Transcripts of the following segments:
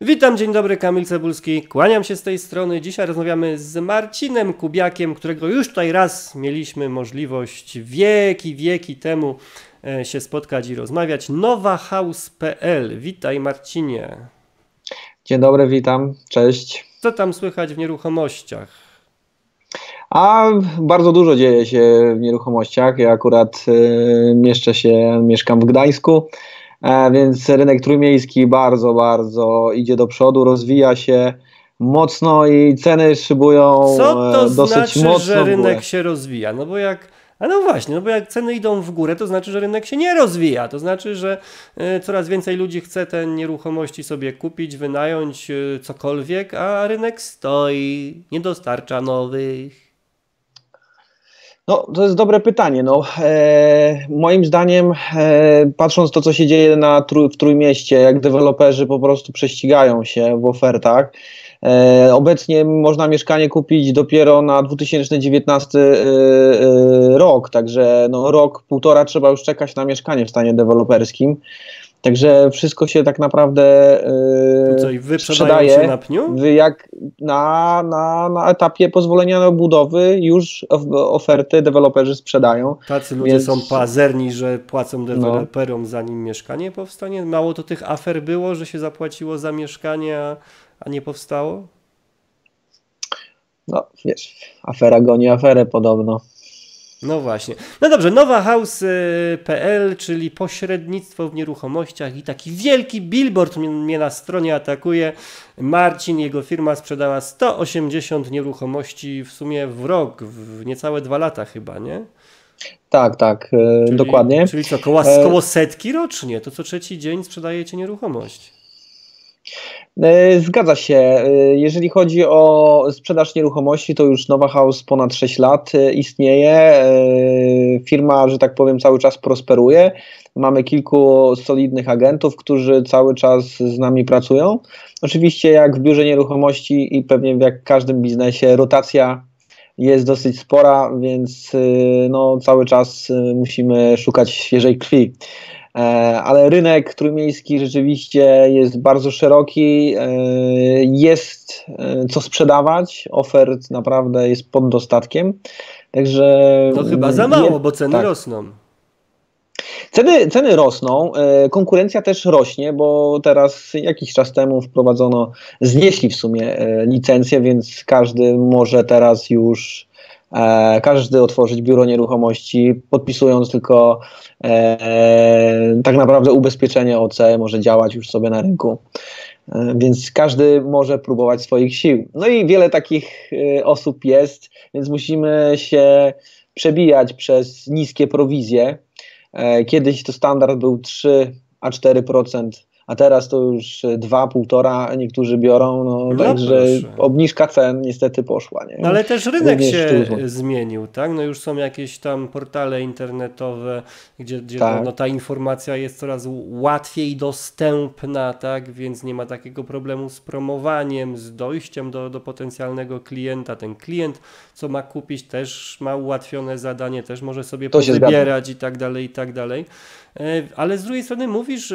Witam, dzień dobry, Kamil Cebulski, kłaniam się z tej strony. Dzisiaj rozmawiamy z Marcinem Kubiakiem, którego już tutaj raz mieliśmy możliwość wieki temu się spotkać i rozmawiać. Nowahouse.pl. Witaj, Marcinie. Dzień dobry, witam, cześć. Co tam słychać w nieruchomościach? A bardzo dużo dzieje się w nieruchomościach. Ja akurat mieszkam w Gdańsku. Więc rynek trójmiejski bardzo idzie do przodu, rozwija się mocno i ceny szybują dosyć mocno. Że rynek się rozwija? No bo jak ceny idą w górę, to znaczy, że rynek się nie rozwija. To znaczy, że coraz więcej ludzi chce te nieruchomości sobie kupić, wynająć, cokolwiek, a rynek stoi, nie dostarcza nowych. No, to jest dobre pytanie. No, moim zdaniem, patrząc to, co się dzieje w Trójmieście, jak deweloperzy po prostu prześcigają się w ofertach. Obecnie można mieszkanie kupić dopiero na 2019 rok, także no, rok, półtora trzeba już czekać na mieszkanie w stanie deweloperskim. Także wszystko się tak naprawdę sprzedaje jak na etapie pozwolenia na budowę już oferty deweloperzy sprzedają. Tacy ludzie są pazerni, że płacą deweloperom zanim mieszkanie powstanie. Mało to tych afer było, że się zapłaciło za mieszkanie, a nie powstało? No wiesz, afera goni aferę podobno. No właśnie. No dobrze, nowahouse.pl, czyli pośrednictwo w nieruchomościach i taki wielki billboard mnie na stronie atakuje. Marcin, jego firma sprzedała 180 nieruchomości w sumie w rok, w niecałe 2 lata chyba, nie? Tak, czyli, dokładnie. Czyli co, koło setki rocznie, to co trzeci dzień sprzedajecie nieruchomość. Zgadza się. Jeżeli chodzi o sprzedaż nieruchomości, to już Nowahouse ponad 6 lat istnieje. Firma, że tak powiem, cały czas prosperuje. Mamy kilku solidnych agentów, którzy cały czas z nami pracują. Oczywiście jak w biurze nieruchomości i pewnie jak w każdym biznesie rotacja jest dosyć spora, więc no, cały czas musimy szukać świeżej krwi. Ale rynek trójmiejski rzeczywiście jest bardzo szeroki, jest co sprzedawać, ofert naprawdę jest pod dostatkiem. Także to chyba za mało, bo ceny rosną. Ceny rosną, konkurencja też rośnie, bo teraz jakiś czas temu znieśli w sumie licencję, więc każdy może teraz już otworzyć biuro nieruchomości, podpisując tylko tak naprawdę ubezpieczenie OC, może działać już sobie na rynku. Więc każdy może próbować swoich sił. No i wiele takich osób jest, więc musimy się przebijać przez niskie prowizje. Kiedyś to standard był 3–4%. A teraz to już 2–1,5% niektórzy biorą, także obniżka cen niestety poszła. Nie? Ale też rynek się zmienił, tak? No już są jakieś tam portale internetowe, gdzie ta informacja jest coraz łatwiej dostępna, tak? Więc nie ma takiego problemu z promowaniem, z dojściem do potencjalnego klienta. Ten klient, co ma kupić, też ma ułatwione zadanie, też może sobie pozbierać i tak dalej, i tak dalej. Ale z drugiej strony mówisz,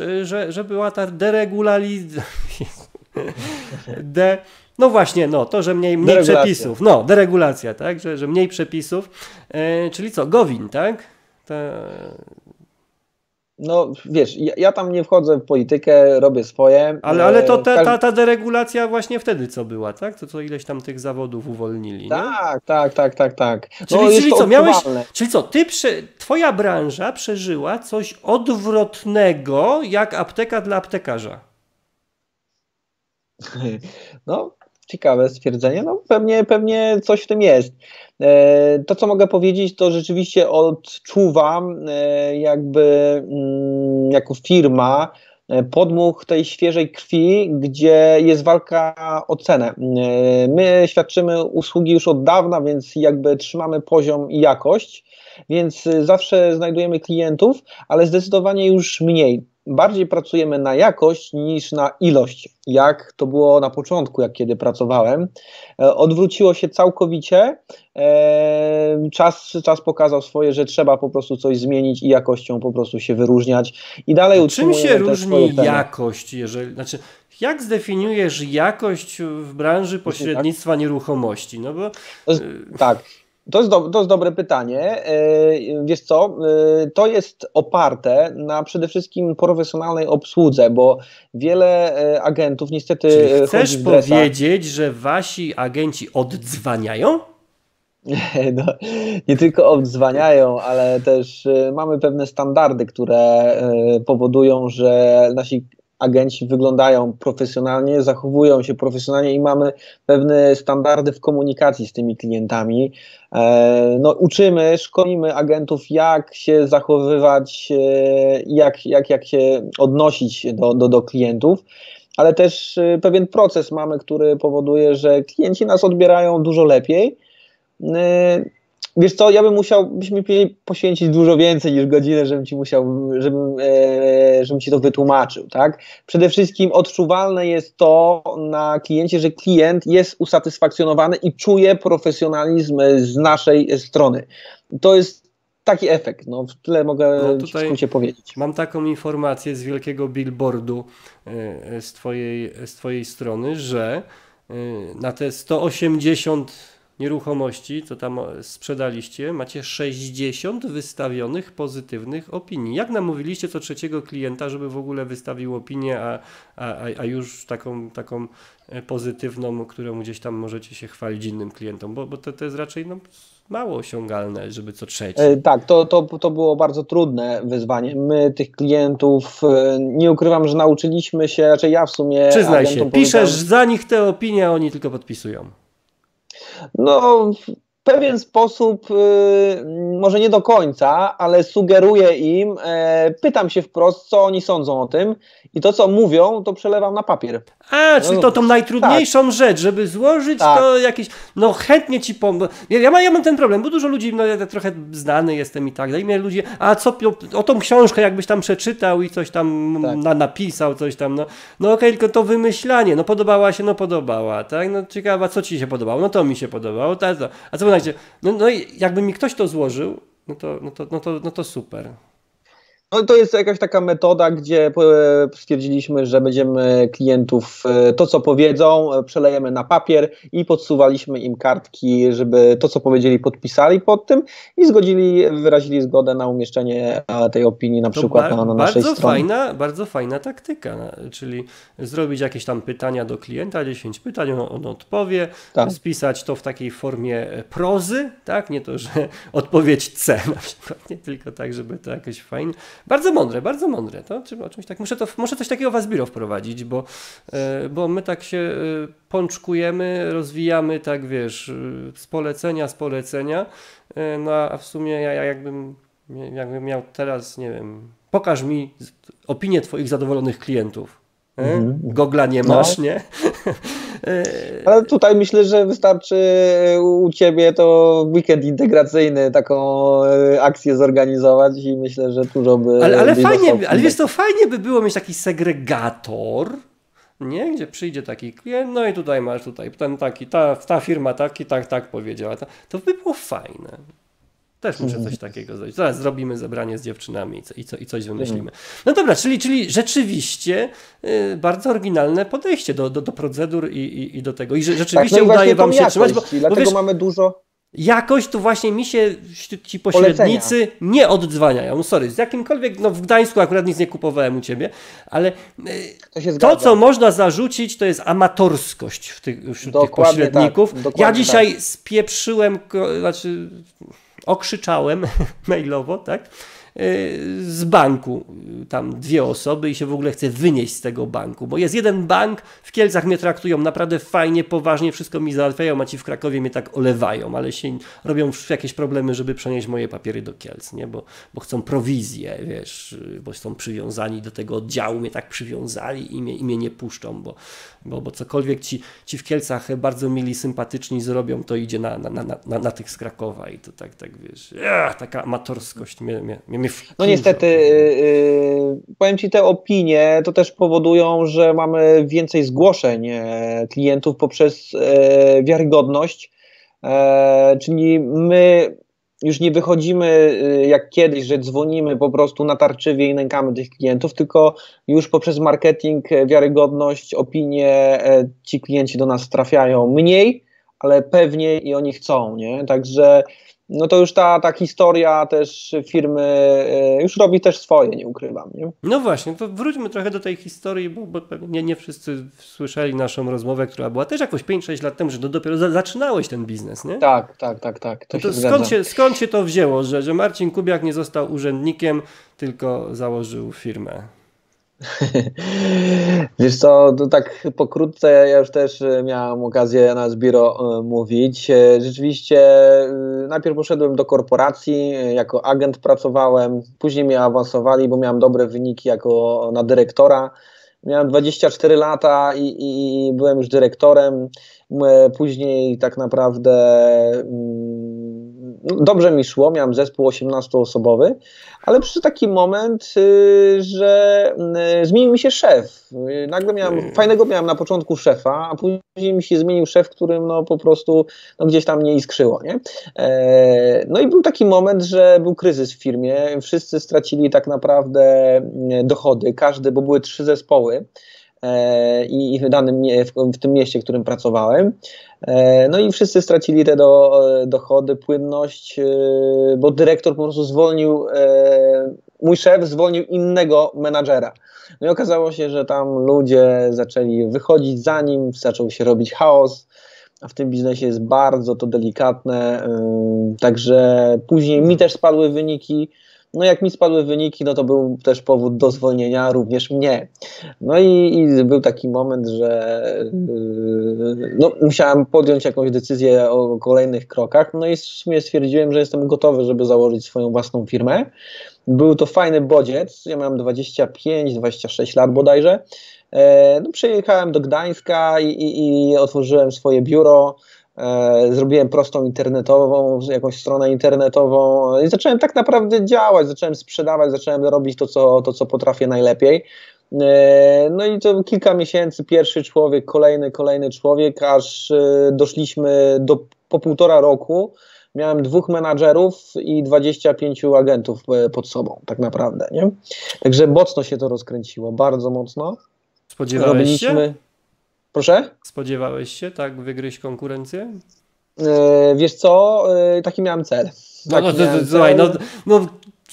że była ta deregulalizacja. To, że mniej przepisów. No, deregulacja, tak? Że mniej przepisów. Czyli co, Gowin, tak? No wiesz, ja tam nie wchodzę w politykę, robię swoje. Ale to ta deregulacja właśnie wtedy co była, tak? To ileś tam tych zawodów uwolnili. Tak. Twoja branża przeżyła coś odwrotnego jak apteka dla aptekarza. No, ciekawe stwierdzenie. No pewnie coś w tym jest. To, co mogę powiedzieć, to rzeczywiście odczuwam jako firma podmuch tej świeżej krwi, gdzie jest walka o cenę. My świadczymy usługi już od dawna, więc trzymamy poziom i jakość, więc zawsze znajdujemy klientów, ale zdecydowanie już mniej. Bardziej pracujemy na jakość niż na ilość, jak to było na początku, kiedy pracowałem. Odwróciło się całkowicie. Czas pokazał swoje, że trzeba po prostu coś zmienić i jakością po prostu się wyróżniać. I dalej utrzymujemy. Czym się różni jakość? Jak zdefiniujesz jakość w branży pośrednictwa nieruchomości? No bo... Tak. To jest dobre pytanie. Wiesz co, to jest oparte na przede wszystkim profesjonalnej obsłudze, bo wiele agentów niestety... Czy chcesz powiedzieć, że wasi agenci oddzwaniają? No, nie tylko odzwaniają, ale też mamy pewne standardy, które powodują, że nasi agenci wyglądają profesjonalnie, zachowują się profesjonalnie i mamy pewne standardy w komunikacji z tymi klientami. No, uczymy, szkolimy agentów, jak się zachowywać, jak się odnosić do klientów, ale też pewien proces mamy, który powoduje, że klienci nas odbierają dużo lepiej. Wiesz co, ja bym musiał, byśmy poświęcić dużo więcej niż godzinę, żebym ci to wytłumaczył, tak? Przede wszystkim odczuwalne jest to na kliencie, że klient jest usatysfakcjonowany i czuje profesjonalizm z naszej strony. To jest taki efekt, no tyle mogę w skrócie powiedzieć. Mam taką informację z wielkiego billboardu z twojej strony, że na te 180 nieruchomości, co tam sprzedaliście, macie 60 wystawionych pozytywnych opinii. Jak namówiliście co trzeciego klienta, żeby w ogóle wystawił opinię, a już taką pozytywną, którą gdzieś tam możecie się chwalić innym klientom? Bo to jest raczej no, mało osiągalne, żeby co trzeci. Tak, to było bardzo trudne wyzwanie. My tych klientów, nie ukrywam, że nauczyliśmy się, raczej ja w sumie... Przyznaj się, piszesz za nich te opinie, a oni tylko podpisują. No, w pewien sposób, może nie do końca, ale sugeruję im, pytam się wprost, co oni sądzą o tym i to, co mówią, to przelewam na papier. A, no, czyli to tą najtrudniejszą rzecz, żeby złożyć to jakieś, no chętnie ci pomogę. Ja mam ten problem, bo dużo ludzi, no ja trochę znany jestem i tak dalej, mnie ludzie, a co o tą książkę jakbyś tam przeczytał i coś tam napisał, coś tam, no okej, tylko to wymyślanie, no podobała się, no podobała, tak, no ciekawa, co ci się podobało, no to mi się podobało, to. A co będzie? No i jakby mi ktoś to złożył, no to super. No to jest jakaś taka metoda, gdzie stwierdziliśmy, że będziemy klientów to, co powiedzą, przelejemy na papier i podsuwaliśmy im kartki, żeby to, co powiedzieli, podpisali pod tym i wyrazili zgodę na umieszczenie tej opinii na przykład na naszej stronie. Bardzo fajna taktyka, czyli zrobić jakieś tam pytania do klienta, 10 pytań, on odpowie, spisać to w takiej formie prozy, tak? Nie to, że odpowiedź C na przykład, nie tylko tak, żeby to jakieś fajne. Bardzo mądre, to o czymś tak. Muszę coś takiego w Asbiro wprowadzić, bo my tak się pączkujemy, rozwijamy, tak wiesz, z polecenia, no a w sumie ja jakbym miał teraz, nie wiem, pokaż mi opinię twoich zadowolonych klientów. Googla nie masz, nie? Ale tutaj myślę, że wystarczy u ciebie to weekend integracyjny, taką akcję zorganizować i myślę, że dużo by... Ale fajnie, ale wiesz co, fajnie by było mieć taki segregator, nie? Gdzie przyjdzie taki klient, no i tutaj masz ten taki, ta firma tak powiedziała. To by było fajne. Też muszę coś takiego zrobić. Zaraz zrobimy zebranie z dziewczynami i coś wymyślimy. No dobra, czyli rzeczywiście bardzo oryginalne podejście do procedur i do tego. I rzeczywiście tak, no i udaje wam się trzymać. Dlatego wiesz, mamy dużo... Jakoś tu właśnie mi się ci pośrednicy nie oddzwaniają. Sorry, z jakimkolwiek, no w Gdańsku akurat nic nie kupowałem u ciebie, ale to co można zarzucić, to jest amatorskość wśród tych pośredników. Tak, ja dzisiaj spieprzyłem, znaczy... Okrzyczałem mailowo, tak? Z banku tam 2 osoby i się w ogóle chcę wynieść z tego banku, bo jest jeden bank, w Kielcach mnie traktują naprawdę fajnie, poważnie, wszystko mi załatwiają, a ci w Krakowie mnie tak olewają, ale się robią jakieś problemy, żeby przenieść moje papiery do Kielc, nie? Bo chcą prowizję, wiesz, bo są przywiązani do tego oddziału, mnie tak przywiązali i mnie nie puszczą, bo cokolwiek ci w Kielcach bardzo mili, sympatyczni zrobią, to idzie na tych z Krakowa i to tak wiesz, taka amatorskość mnie no niestety, powiem ci, te opinie to też powodują, że mamy więcej zgłoszeń klientów poprzez wiarygodność, czyli my już nie wychodzimy jak kiedyś, że dzwonimy po prostu natarczywie i nękamy tych klientów, tylko już poprzez marketing, wiarygodność, opinie ci klienci do nas trafiają mniej, ale pewniej i oni chcą, nie? Także no to już ta historia też firmy już robi też swoje, nie ukrywam. Nie? No właśnie, to wróćmy trochę do tej historii, bo pewnie nie wszyscy słyszeli naszą rozmowę, która była też jakoś 5-6 lat temu, że dopiero zaczynałeś ten biznes, nie? Tak. To skąd się to wzięło, że Marcin Kubiak nie został urzędnikiem, tylko założył firmę? Wiesz co, to tak pokrótce, ja już też miałem okazję na Zbiro mówić. Rzeczywiście najpierw poszedłem do korporacji, jako agent pracowałem, później mnie awansowali, bo miałem dobre wyniki jako na dyrektora. Miałem 24 lata i byłem już dyrektorem. Później tak naprawdę dobrze mi szło, miałem zespół 18-osobowy, ale przyszedł taki moment, że zmienił mi się szef. Nagle fajnego miałem na początku szefa, a później mi się zmienił szef, którym no po prostu gdzieś tam nie iskrzyło, nie? No i był taki moment, że był kryzys w firmie, wszyscy stracili tak naprawdę dochody, każdy, bo były 3 zespoły. I w tym mieście, w którym pracowałem. No i wszyscy stracili te dochody, płynność, bo dyrektor po prostu mój szef zwolnił innego menadżera. No i okazało się, że tam ludzie zaczęli wychodzić za nim, zaczął się robić chaos, a w tym biznesie jest bardzo to delikatne, także później mi też spadły wyniki. No jak mi spadły wyniki, no to był też powód do zwolnienia również mnie. No i był taki moment, że no, musiałem podjąć jakąś decyzję o kolejnych krokach. No i stwierdziłem, że jestem gotowy, żeby założyć swoją własną firmę. Był to fajny bodziec, ja miałem 25-26 lat bodajże. No, przyjechałem do Gdańska i otworzyłem swoje biuro. Zrobiłem prostą internetową, jakąś stronę internetową i zacząłem tak naprawdę działać, zacząłem sprzedawać, zacząłem robić to, co potrafię najlepiej. No i to kilka miesięcy, pierwszy człowiek, kolejny człowiek, aż doszliśmy po 1,5 roku. Miałem 2 menadżerów i 25 agentów pod sobą, tak naprawdę, nie? Także mocno się to rozkręciło, bardzo mocno. Spodziewałeś się? Proszę? Spodziewałeś się tak wygryźć konkurencję? Wiesz co, taki miałem cel.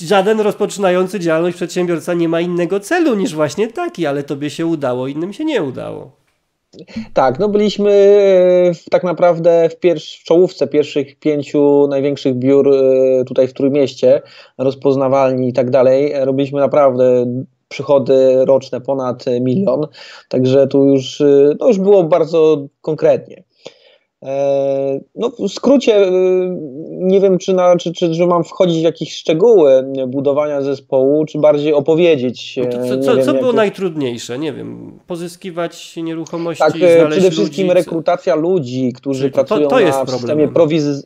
Żaden rozpoczynający działalność przedsiębiorca nie ma innego celu niż właśnie taki, ale tobie się udało, innym się nie udało. Tak, no byliśmy tak naprawdę w czołówce pierwszych 5 największych biur tutaj w Trójmieście, rozpoznawalni i tak dalej. Robiliśmy naprawdę przychody roczne ponad 1 milion, także tu już, no już było bardzo konkretnie. No w skrócie, nie wiem czy mam wchodzić w jakieś szczegóły budowania zespołu, czy bardziej opowiedzieć. Co było najtrudniejsze? Nie wiem, pozyskiwać nieruchomości, tak, znaleźć ludzi? Przede wszystkim rekrutacja ludzi, którzy pracują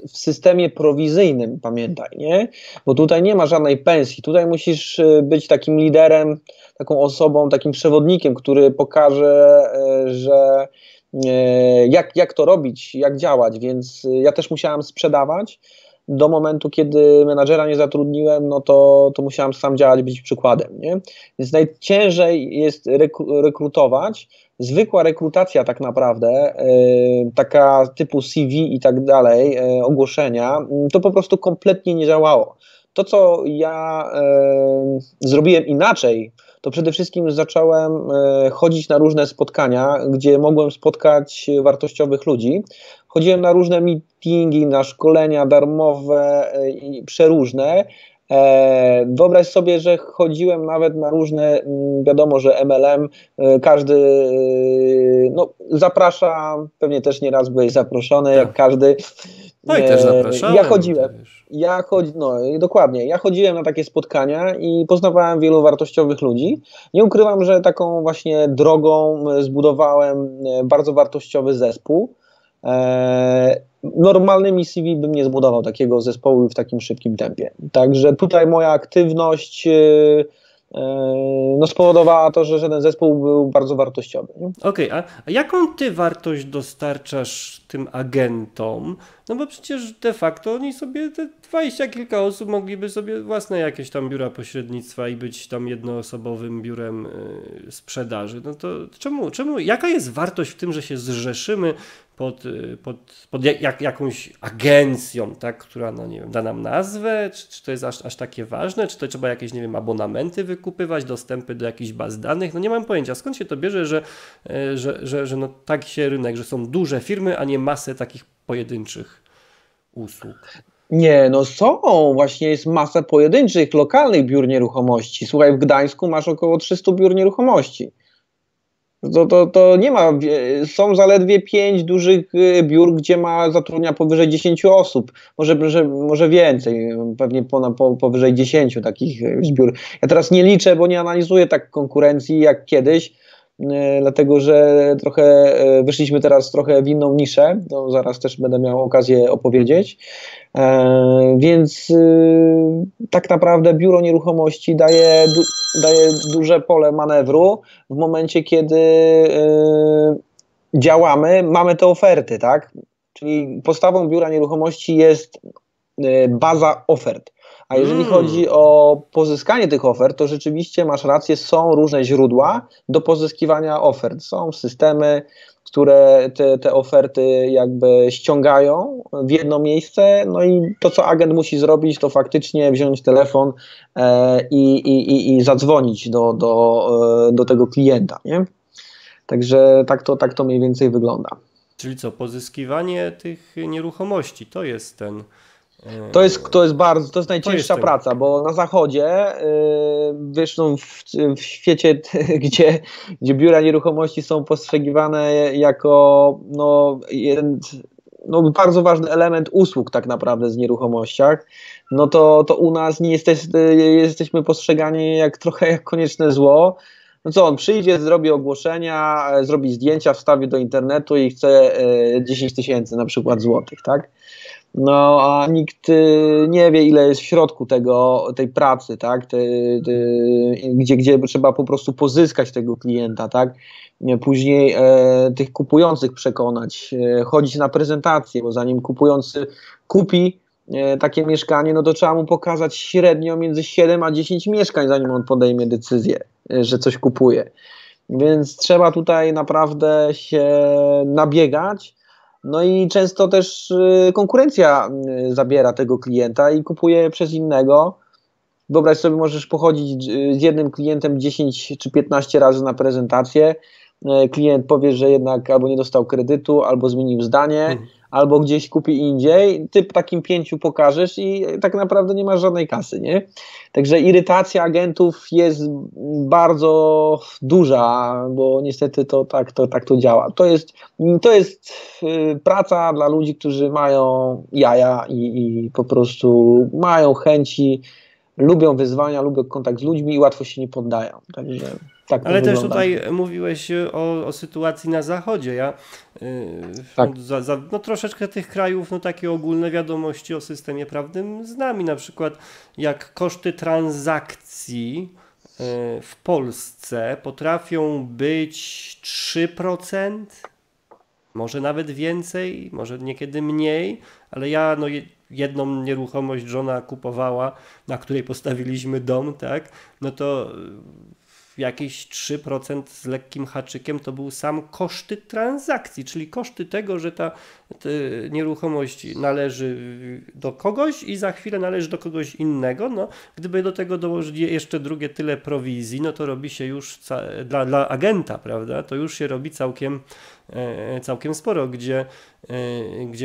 w systemie prowizyjnym, pamiętaj, nie? Bo tutaj nie ma żadnej pensji, tutaj musisz być takim liderem, taką osobą, takim przewodnikiem, który pokaże, że jak to robić, jak działać, więc ja też musiałem sprzedawać. Do momentu, kiedy menadżera nie zatrudniłem, no to musiałem sam działać, być przykładem, nie? Więc najciężej jest rekrutować. Zwykła rekrutacja tak naprawdę, taka typu CV i tak dalej, ogłoszenia, to po prostu kompletnie nie działało. To, co ja zrobiłem inaczej, to przede wszystkim zacząłem chodzić na różne spotkania, gdzie mogłem spotkać wartościowych ludzi. Chodziłem na różne meetingi, na szkolenia darmowe i przeróżne. Wyobraź sobie, że chodziłem nawet na różne, wiadomo, że MLM, każdy no, zaprasza, pewnie też nieraz byłeś zaproszony, tak, jak każdy. No i też zapraszałem. Ja chodziłem na takie spotkania i poznawałem wielu wartościowych ludzi. Nie ukrywam, że taką właśnie drogą zbudowałem bardzo wartościowy zespół. Normalnymi CV bym nie zbudował takiego zespołu w takim szybkim tempie. Także tutaj moja aktywność no, spowodowała to, że ten zespół był bardzo wartościowy. Okej, a jaką ty wartość dostarczasz tym agentom? No bo przecież de facto oni sobie, te 20 kilka osób mogliby sobie własne jakieś tam biura pośrednictwa i być tam jednoosobowym biurem sprzedaży. No to czemu, jaka jest wartość w tym, że się zrzeszymy pod jakąś agencją, tak, która, no nie wiem, da nam nazwę, czy to jest aż takie ważne, czy to trzeba jakieś, nie wiem, abonamenty wykupywać, dostępy do jakichś baz danych, no nie mam pojęcia, skąd się to bierze, że no tak się rynek, że są duże firmy, a nie masę takich pojedynczych usług. Nie, no są, właśnie jest masa pojedynczych, lokalnych biur nieruchomości. Słuchaj, w Gdańsku masz około 300 biur nieruchomości. To nie ma, są zaledwie 5 dużych biur, gdzie zatrudnia powyżej 10 osób, może więcej, pewnie powyżej 10 takich biur. Ja teraz nie liczę, bo nie analizuję tak konkurencji jak kiedyś, dlatego że trochę wyszliśmy teraz trochę w inną niszę, to zaraz też będę miał okazję opowiedzieć, więc tak naprawdę biuro nieruchomości daje duże pole manewru w momencie, kiedy działamy, mamy te oferty, tak? Czyli podstawą biura nieruchomości jest baza ofert. A jeżeli chodzi o pozyskanie tych ofert, to rzeczywiście masz rację, są różne źródła do pozyskiwania ofert. Są systemy, które te oferty jakby ściągają w jedno miejsce, no i to, co agent musi zrobić, to faktycznie wziąć telefon i zadzwonić do tego klienta, nie? Także tak to mniej więcej wygląda. Czyli co, pozyskiwanie tych nieruchomości, to jest ten... To jest najcięższa praca, bo na zachodzie, wiesz, no w świecie, gdzie biura nieruchomości są postrzegiwane jako bardzo ważny element usług tak naprawdę z nieruchomościach, no to u nas nie jesteśmy postrzegani trochę jak konieczne zło. No co, on przyjdzie, zrobi ogłoszenia, zrobi zdjęcia, wstawi do internetu i chce 10 000 na przykład złotych, tak? No a nikt nie wie, ile jest w środku tej pracy, tak? Gdzie trzeba po prostu pozyskać tego klienta, tak? Później tych kupujących przekonać, chodzić na prezentację, bo zanim kupujący kupi takie mieszkanie, no to trzeba mu pokazać średnio między 7 a 10 mieszkań, zanim on podejmie decyzję, że coś kupuje. Więc trzeba tutaj naprawdę się nabiegać. No i często też konkurencja zabiera tego klienta i kupuje przez innego. Wyobraź sobie, możesz pochodzić z jednym klientem 10 czy 15 razy na prezentację. Klient powie, że jednak albo nie dostał kredytu, albo zmienił zdanie, albo gdzieś kupi indziej. Ty takim 5 pokażesz i tak naprawdę nie masz żadnej kasy, nie? Także irytacja agentów jest bardzo duża, bo niestety tak to działa. To jest praca dla ludzi, którzy mają jaja i po prostu mają chęci, lubią wyzwania, lubią kontakt z ludźmi i łatwo się nie poddają. Także... Ale też tutaj mówiłeś o sytuacji na zachodzie. Ja troszeczkę tych krajów, no takie ogólne wiadomości o systemie prawnym znam. I na przykład jak koszty transakcji w Polsce potrafią być 3%, może nawet więcej, może niekiedy mniej, ale ja jedną nieruchomość żona kupowała, na której postawiliśmy dom, tak? No to... jakieś 3% z lekkim haczykiem to był sam koszty transakcji, czyli koszty tego, że ta nieruchomość należy do kogoś i za chwilę należy do kogoś innego. No, gdyby do tego dołożyć jeszcze drugie tyle prowizji, no to robi się już dla agenta, prawda? To już się robi całkiem sporo, gdzie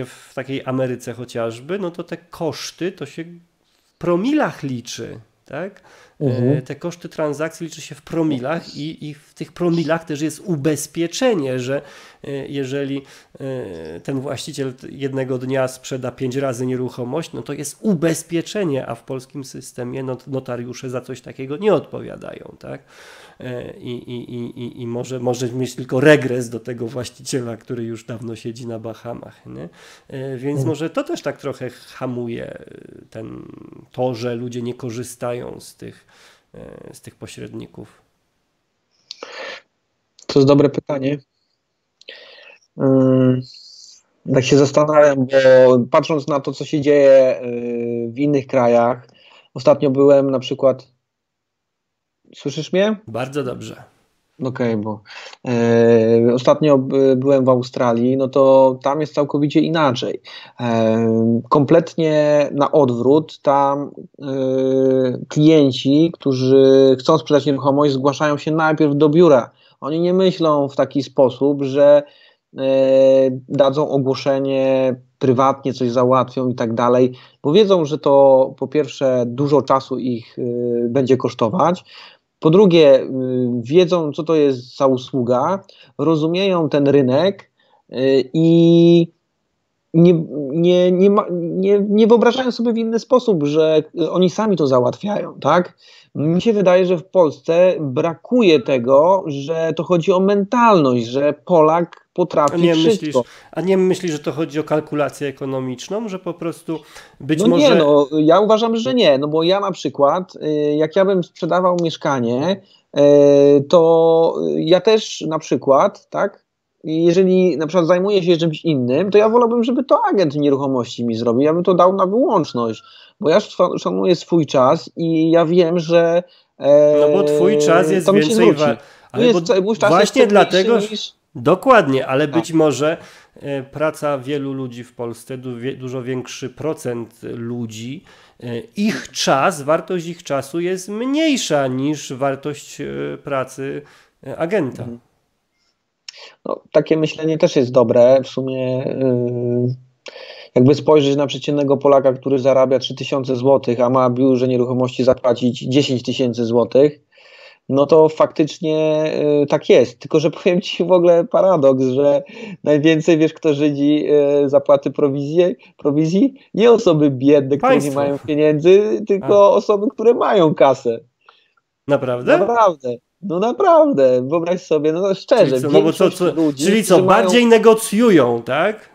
w takiej Ameryce chociażby, no to te koszty to się w promilach liczy. Tak? Te koszty transakcji liczy się w promilach i w tych promilach też jest ubezpieczenie, że jeżeli ten właściciel jednego dnia sprzeda 5 razy nieruchomość, no to jest ubezpieczenie, a w polskim systemie notariusze za coś takiego nie odpowiadają, tak? I może mieć tylko regres do tego właściciela, który już dawno siedzi na Bahamach, nie? Więc może to też tak trochę hamuje to, że ludzie nie korzystają z tych z tych pośredników? To jest dobre pytanie. Tak się zastanawiam, bo patrząc na to, co się dzieje w innych krajach, ostatnio byłem na przykład... Słyszysz mnie? Bardzo dobrze. Okej, bo ostatnio byłem w Australii, no to tam jest całkowicie inaczej. Kompletnie na odwrót, tam klienci, którzy chcą sprzedać nieruchomość, zgłaszają się najpierw do biura. Oni nie myślą w taki sposób, że dadzą ogłoszenie, prywatnie coś załatwią i tak dalej, bo wiedzą, że to po pierwsze dużo czasu ich będzie kosztować, po drugie wiedzą, co to jest za usługa, rozumieją ten rynek i nie wyobrażają sobie w inny sposób, że oni sami to załatwiają, tak? Mi się wydaje, że w Polsce brakuje tego, że to chodzi o mentalność, że Polak potrafi wszystko. A nie myślisz, że to chodzi o kalkulację ekonomiczną, że po prostu być może... No ja uważam, że nie, no bo ja na przykład, jak ja bym sprzedawał mieszkanie, to ja też na przykład, tak? Jeżeli na przykład zajmuję się czymś innym, to ja wolałbym, żeby to agent nieruchomości mi zrobił. Ja bym to dał na wyłączność, bo ja szanuję swój czas i ja wiem, że no bo twój czas jest więcej wart. Właśnie dlatego, dokładnie, ale być może praca wielu ludzi w Polsce, dużo większy procent ludzi, ich czas, wartość ich czasu jest mniejsza niż wartość pracy agenta. Mhm. No, takie myślenie też jest dobre. W sumie jakby spojrzeć na przeciętnego Polaka, który zarabia 3000 zł, a ma biurze nieruchomości zapłacić 10 tysięcy złotych, no to faktycznie tak jest. Tylko że powiem Ci w ogóle paradoks, że najwięcej, wiesz, kto Żydzi zapłaty prowizji? Nie osoby biedne, które nie mają pieniędzy, tylko osoby, które mają kasę. Naprawdę? Naprawdę. No naprawdę, wyobraź sobie, no szczerze, czyli co, bardziej negocjują, tak?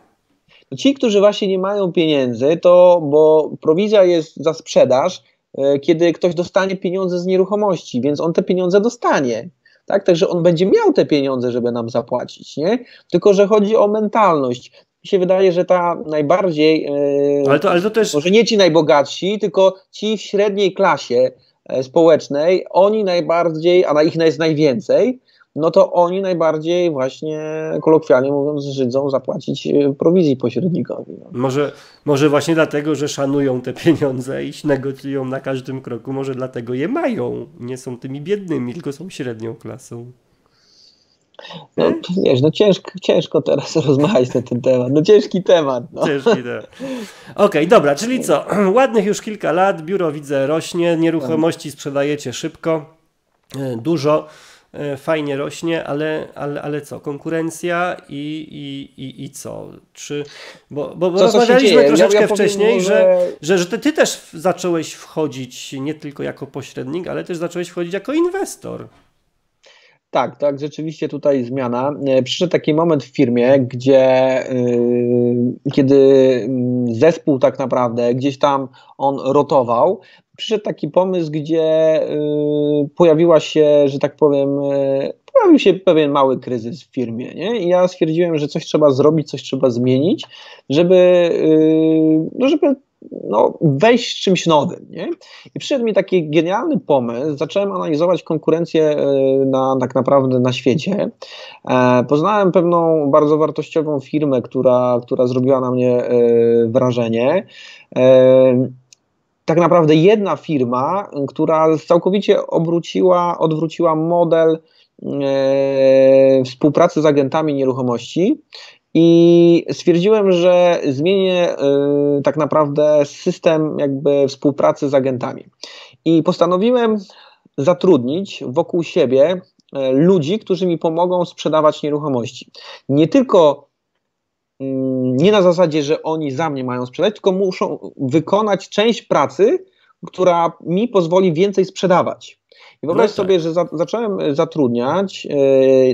Ci, którzy właśnie nie mają pieniędzy, to bo prowizja jest za sprzedaż, kiedy ktoś dostanie pieniądze z nieruchomości, więc on te pieniądze dostanie, tak? Także on będzie miał te pieniądze, żeby nam zapłacić, nie? Tylko że chodzi o mentalność. Mi się wydaje, że ta najbardziej, ale to też... może nie ci najbogatsi, tylko ci w średniej klasie społecznej, oni najbardziej, a na ich jest najwięcej, no to oni najbardziej właśnie, kolokwialnie mówiąc, Żydzą zapłacić prowizji pośrednikowi. Może właśnie dlatego, że szanują te pieniądze i negocjują na każdym kroku, może dlatego je mają, nie są tymi biednymi, tylko są średnią klasą. No wiesz, no ciężko teraz rozmawiać na ten temat, no ciężki temat. No. Ciężki temat. Okej, dobra, czyli co, ładnych już kilka lat, biuro widzę rośnie, nieruchomości sprzedajecie szybko, dużo, fajnie rośnie, ale co, konkurencja i co? Bo co rozmawialiśmy troszeczkę wcześniej, że ty też zacząłeś wchodzić nie tylko jako pośrednik, ale też zacząłeś wchodzić jako inwestor. Tak, rzeczywiście tutaj zmiana. Przyszedł taki moment w firmie, kiedy zespół tak naprawdę gdzieś tam on rotował, przyszedł taki pomysł, gdzie pojawił się pewien mały kryzys w firmie, nie? I ja stwierdziłem, że coś trzeba zrobić, coś trzeba zmienić, żeby wejść z czymś nowym, nie? I przyszedł mi taki genialny pomysł, zacząłem analizować konkurencję tak naprawdę na świecie. Poznałem pewną bardzo wartościową firmę, która zrobiła na mnie wrażenie. Tak naprawdę jedna firma, która całkowicie odwróciła model współpracy z agentami nieruchomości. I stwierdziłem, że zmienię tak naprawdę system jakby współpracy z agentami. I postanowiłem zatrudnić wokół siebie ludzi, którzy mi pomogą sprzedawać nieruchomości. Nie tylko nie na zasadzie, że oni za mnie mają sprzedać, tylko muszą wykonać część pracy, która mi pozwoli więcej sprzedawać. I wyobraź sobie, że zacząłem zatrudniać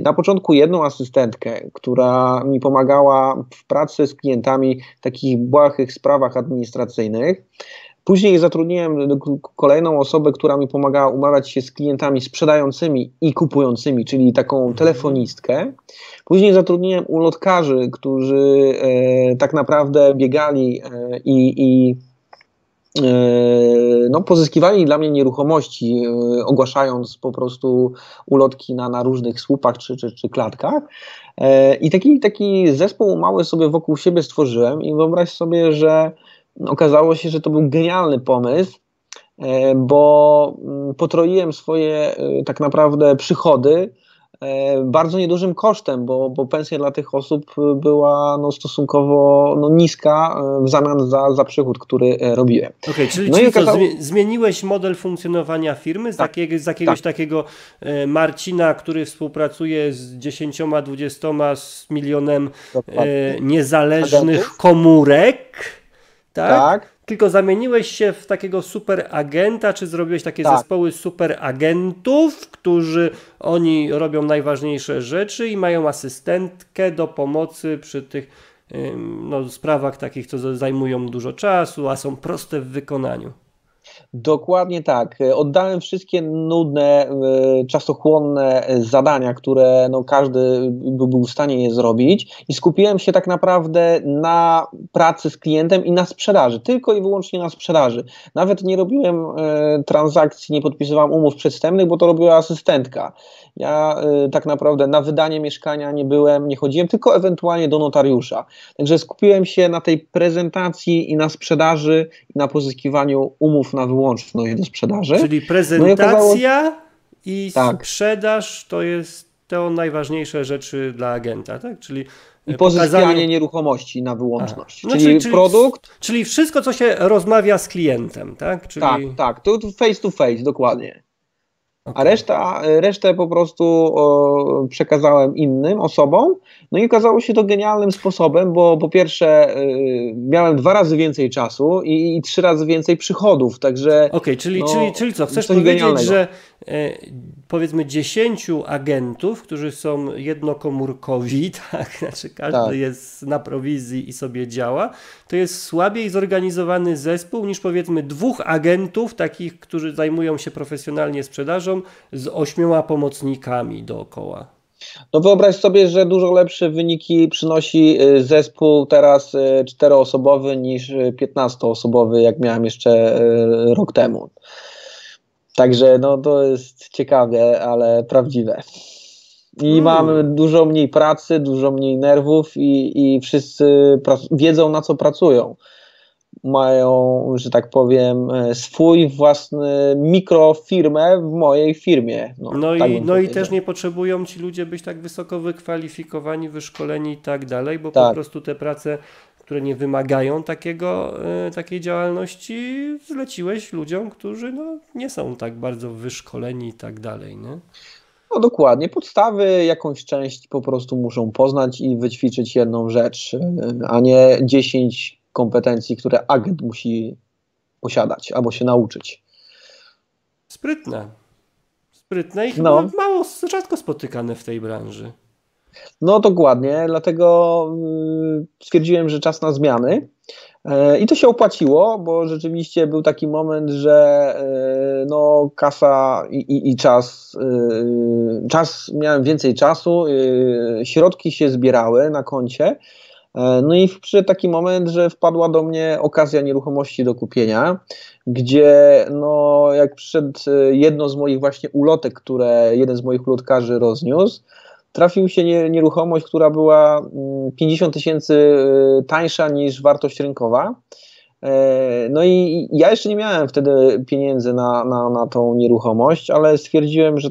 na początku jedną asystentkę, która mi pomagała w pracy z klientami w takich błahych sprawach administracyjnych. Później zatrudniłem kolejną osobę, która mi pomagała umawiać się z klientami sprzedającymi i kupującymi, czyli taką telefonistkę. Później zatrudniłem ulotkarzy, którzy tak naprawdę biegali i pozyskiwali dla mnie nieruchomości, ogłaszając po prostu ulotki na różnych słupach czy klatkach. I taki zespół mały sobie wokół siebie stworzyłem i wyobraź sobie, że okazało się, że to był genialny pomysł, bo potroiłem swoje tak naprawdę przychody bardzo niedużym kosztem, bo pensja dla tych osób była stosunkowo niska w zamian za przychód, który robiłem. Okay, zmieniłeś model funkcjonowania firmy z jakiegoś takiego Marcina, który współpracuje z 10-20 z milionem niezależnych komórek. Tak? Tylko zamieniłeś się w takiego super agenta, czy zrobiłeś takie zespoły super agentów, którzy oni robią najważniejsze rzeczy i mają asystentkę do pomocy przy tych sprawach takich, co zajmują dużo czasu, a są proste w wykonaniu. Dokładnie tak. Oddałem wszystkie nudne, czasochłonne zadania, które każdy był w stanie je zrobić i skupiłem się tak naprawdę na pracy z klientem i na sprzedaży, tylko i wyłącznie na sprzedaży. Nawet nie robiłem transakcji, nie podpisywałem umów przedwstępnych, bo to robiła asystentka. Ja tak naprawdę na wydanie mieszkania nie byłem, nie chodziłem, tylko ewentualnie do notariusza. Także skupiłem się na tej prezentacji i na sprzedaży i na pozyskiwaniu umów na wyłączność do sprzedaży. Czyli prezentacja sprzedaż to jest to najważniejsze rzeczy dla agenta, tak? Czyli i pozyskanie nieruchomości na wyłączność. No czyli produkt. Czyli wszystko, co się rozmawia z klientem, tak? Czyli... Tak. To face to face, dokładnie. Okay. A resztę po prostu przekazałem innym osobom. I okazało się to genialnym sposobem, bo po pierwsze miałem 2 razy więcej czasu i 3 razy więcej przychodów, także... Okej, czyli co? Chcesz powiedzieć, genialnego. Że powiedzmy 10 agentów, którzy są jednokomórkowi, znaczy każdy jest na prowizji i sobie działa, to jest słabiej zorganizowany zespół niż powiedzmy 2 agentów, takich, którzy zajmują się profesjonalnie sprzedażą z 8 pomocnikami dookoła. Wyobraź sobie, że dużo lepsze wyniki przynosi zespół teraz 4-osobowy niż 15-osobowy, jak miałem jeszcze rok temu. Także to jest ciekawe, ale prawdziwe. I mamy dużo mniej pracy, dużo mniej nerwów i wszyscy wiedzą, na co pracują. Mają, że tak powiem, swój własny mikrofirmę w mojej firmie. I też nie potrzebują ci ludzie być tak wysoko wykwalifikowani, wyszkoleni i tak dalej, bo po prostu te prace, które nie wymagają takiej działalności, zleciłeś ludziom, którzy nie są tak bardzo wyszkoleni i tak dalej, nie? Dokładnie. Podstawy, jakąś część po prostu muszą poznać i wyćwiczyć jedną rzecz, a nie 10 kompetencji, które agent musi posiadać albo się nauczyć. Sprytne i chyba rzadko spotykane w tej branży. Dokładnie, dlatego stwierdziłem, że czas na zmiany i to się opłaciło, bo rzeczywiście był taki moment, że kasa i czas, miałem więcej czasu, środki się zbierały na koncie. I przyszedł taki moment, że wpadła do mnie okazja nieruchomości do kupienia, gdzie jak przyszedł jedno z moich właśnie ulotek, które jeden z moich ulotkarzy rozniósł, trafił się nieruchomość, która była 50 tysięcy tańsza niż wartość rynkowa. I ja jeszcze nie miałem wtedy pieniędzy na tą nieruchomość, ale stwierdziłem, że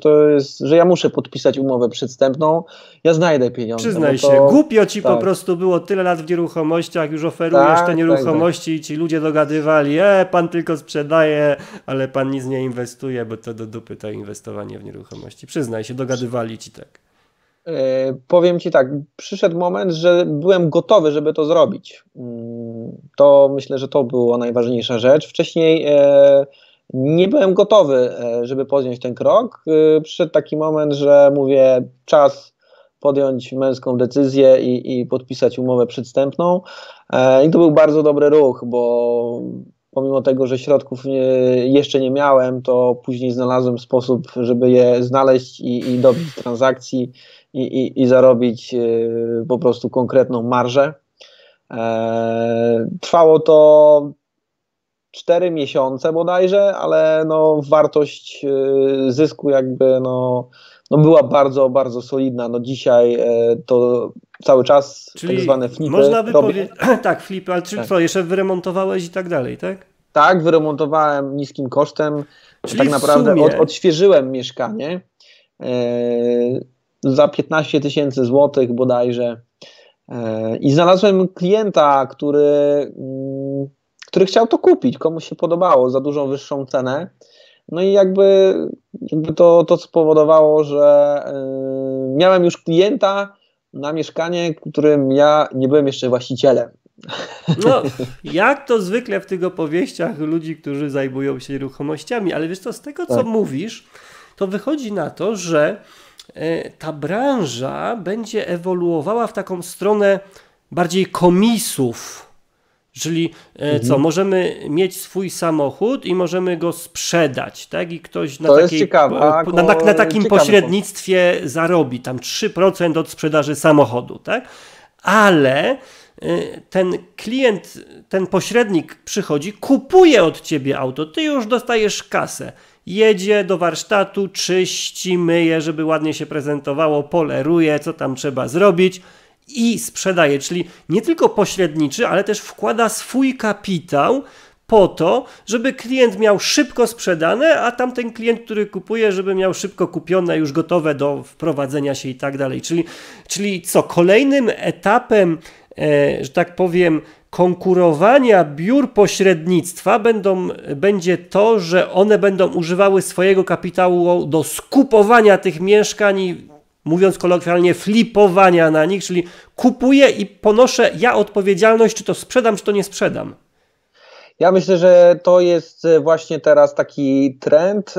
że ja muszę podpisać umowę przedwstępną, ja znajdę pieniądze. Przyznaj się, głupio ci po prostu było tyle lat w nieruchomościach, już oferujesz te nieruchomości i ci ludzie dogadywali, pan tylko sprzedaje, ale pan nic nie inwestuje, bo to do dupy to inwestowanie w nieruchomości. Przyznaj się, dogadywali ci tak. Powiem ci tak, przyszedł moment, że byłem gotowy, żeby to zrobić. To myślę, że to była najważniejsza rzecz. Wcześniej nie byłem gotowy, żeby podjąć ten krok. Przyszedł taki moment, że mówię, czas podjąć męską decyzję i podpisać umowę przedwstępną. I to był bardzo dobry ruch, bo pomimo tego, że środków jeszcze nie miałem, to później znalazłem sposób, żeby je znaleźć i dobić transakcji i zarobić po prostu konkretną marżę. Trwało to 4 miesiące bodajże, ale no wartość zysku jakby no była bardzo, bardzo solidna. No dzisiaj to cały czas czyli tak zwane flipy. Można by powiedzieć, tak, flipy, ale czy tak. Co, jeszcze wyremontowałeś i tak dalej, tak? Tak, wyremontowałem niskim kosztem. Czyli tak naprawdę sumie... odświeżyłem mieszkanie za 15 000 złotych bodajże i znalazłem klienta, który chciał to kupić, komu się podobało za dużą wyższą cenę. No i jakby to spowodowało, że miałem już klienta na mieszkanie, którym ja nie byłem jeszcze właścicielem. No, jak to zwykle w tych opowieściach ludzi, którzy zajmują się nieruchomościami, ale wiesz co, z tego co mówisz, to wychodzi na to, że ta branża będzie ewoluowała w taką stronę bardziej komisów. Czyli co, możemy mieć swój samochód i możemy go sprzedać, tak? I ktoś na takim pośrednictwie zarobi tam 3% od sprzedaży samochodu, tak? Ale ten klient, ten pośrednik przychodzi, kupuje od ciebie auto, ty już dostajesz kasę. Jedzie do warsztatu, czyści, myje, żeby ładnie się prezentowało, poleruje, co tam trzeba zrobić. I sprzedaje, czyli nie tylko pośredniczy, ale też wkłada swój kapitał po to, żeby klient miał szybko sprzedane, a tamten klient, który kupuje, żeby miał szybko kupione, już gotowe do wprowadzenia się i tak dalej. Czyli co, kolejnym etapem, że tak powiem, konkurowania biur pośrednictwa będzie to, że one będą używały swojego kapitału do skupowania tych mieszkań i mówiąc kolokwialnie, flipowania na nich, czyli kupuję i ponoszę ja odpowiedzialność, czy to sprzedam, czy to nie sprzedam. Ja myślę, że to jest właśnie teraz taki trend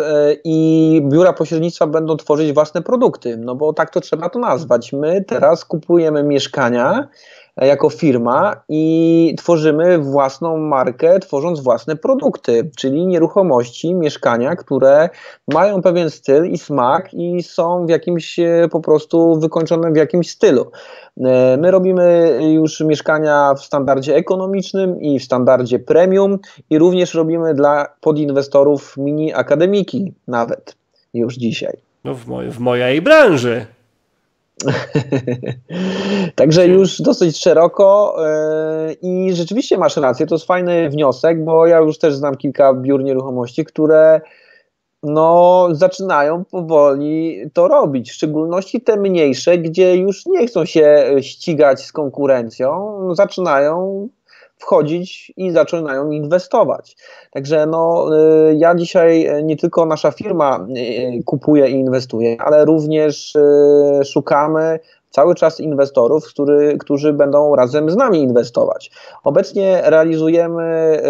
i biura pośrednictwa będą tworzyć własne produkty, no bo tak to trzeba to nazwać. My teraz kupujemy mieszkania jako firma i tworzymy własną markę, tworząc własne produkty, czyli nieruchomości, mieszkania, które mają pewien styl i smak i są w jakimś po prostu wykończone w jakimś stylu. My robimy już mieszkania w standardzie ekonomicznym i w standardzie premium i również robimy dla podinwestorów mini akademiki nawet już dzisiaj. No w mojej branży. Także już dosyć szeroko i rzeczywiście masz rację, to jest fajny wniosek, bo ja już też znam kilka biur nieruchomości, które no, zaczynają powoli to robić, w szczególności te mniejsze, gdzie już nie chcą się ścigać z konkurencją, zaczynają wchodzić i zaczynają inwestować. Także no, ja dzisiaj nie tylko nasza firma kupuje i inwestuje, ale również szukamy cały czas inwestorów, którzy będą razem z nami inwestować. Obecnie realizujemy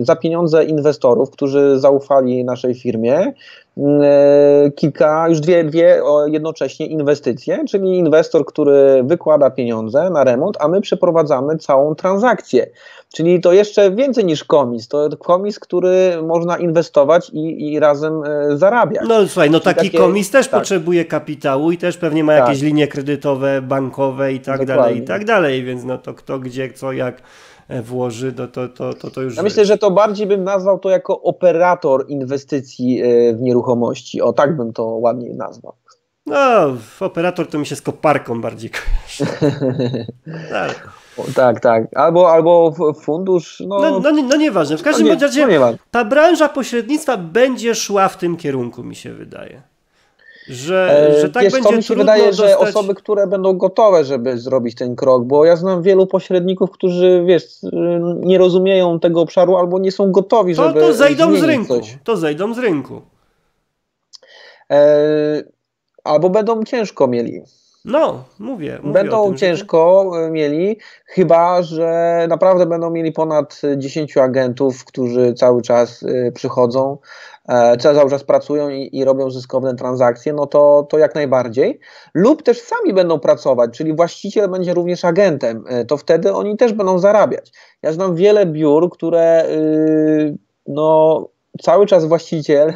za pieniądze inwestorów, którzy zaufali naszej firmie, już dwie jednocześnie inwestycje, czyli inwestor, który wykłada pieniądze na remont, a my przeprowadzamy całą transakcję. Czyli to jeszcze więcej niż komis. To komis, który można inwestować i razem zarabiać. No słuchaj, no taki komis też potrzebuje kapitału i też pewnie ma jakieś linie kredytowe, bankowe i tak dalej, i tak dalej. Więc no to kto, gdzie, co, jak włoży, to już... Ja myślę, że to bardziej bym nazwał to jako operator inwestycji w nieruchomości. O, tak bym to ładniej nazwał. No, operator to mi się z koparką bardziej kojarzy. Tak. Tak. Albo fundusz... No nieważne. W każdym razie ta branża pośrednictwa będzie szła w tym kierunku, mi się wydaje. Że tak będzie. To mi się wydaje, że osoby, które będą gotowe, żeby zrobić ten krok, bo ja znam wielu pośredników, którzy nie rozumieją tego obszaru albo nie są gotowi, żeby zejdą z rynku. To zejdą z rynku. Albo będą ciężko mieli. No, mówię będą tym, ciężko mieli, chyba że naprawdę będą mieli ponad 10 agentów, którzy cały czas przychodzą cały czas pracują i robią zyskowne transakcje, no to jak najbardziej. Lub też sami będą pracować, czyli właściciel będzie również agentem, to wtedy oni też będą zarabiać. Ja znam wiele biur, które no, cały czas właściciel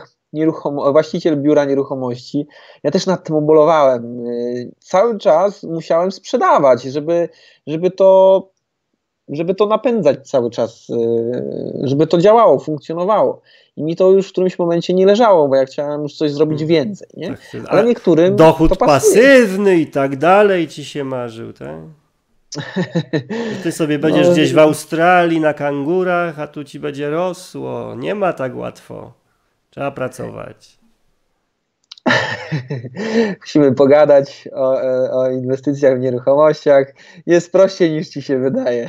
biura nieruchomości, ja też nad tym ubolewałem, cały czas musiałem sprzedawać, żeby to napędzać cały czas, żeby to działało, funkcjonowało. I mi to już w którymś momencie nie leżało, bo ja chciałem już coś zrobić więcej. Nie? Tak, ale niektórym dochód pasywny i tak dalej ci się marzył, tak? I ty sobie będziesz gdzieś w Australii na kangurach, a tu ci będzie rosło. Nie ma tak łatwo. Trzeba pracować. Musimy pogadać o inwestycjach w nieruchomościach. Jest prościej niż ci się wydaje.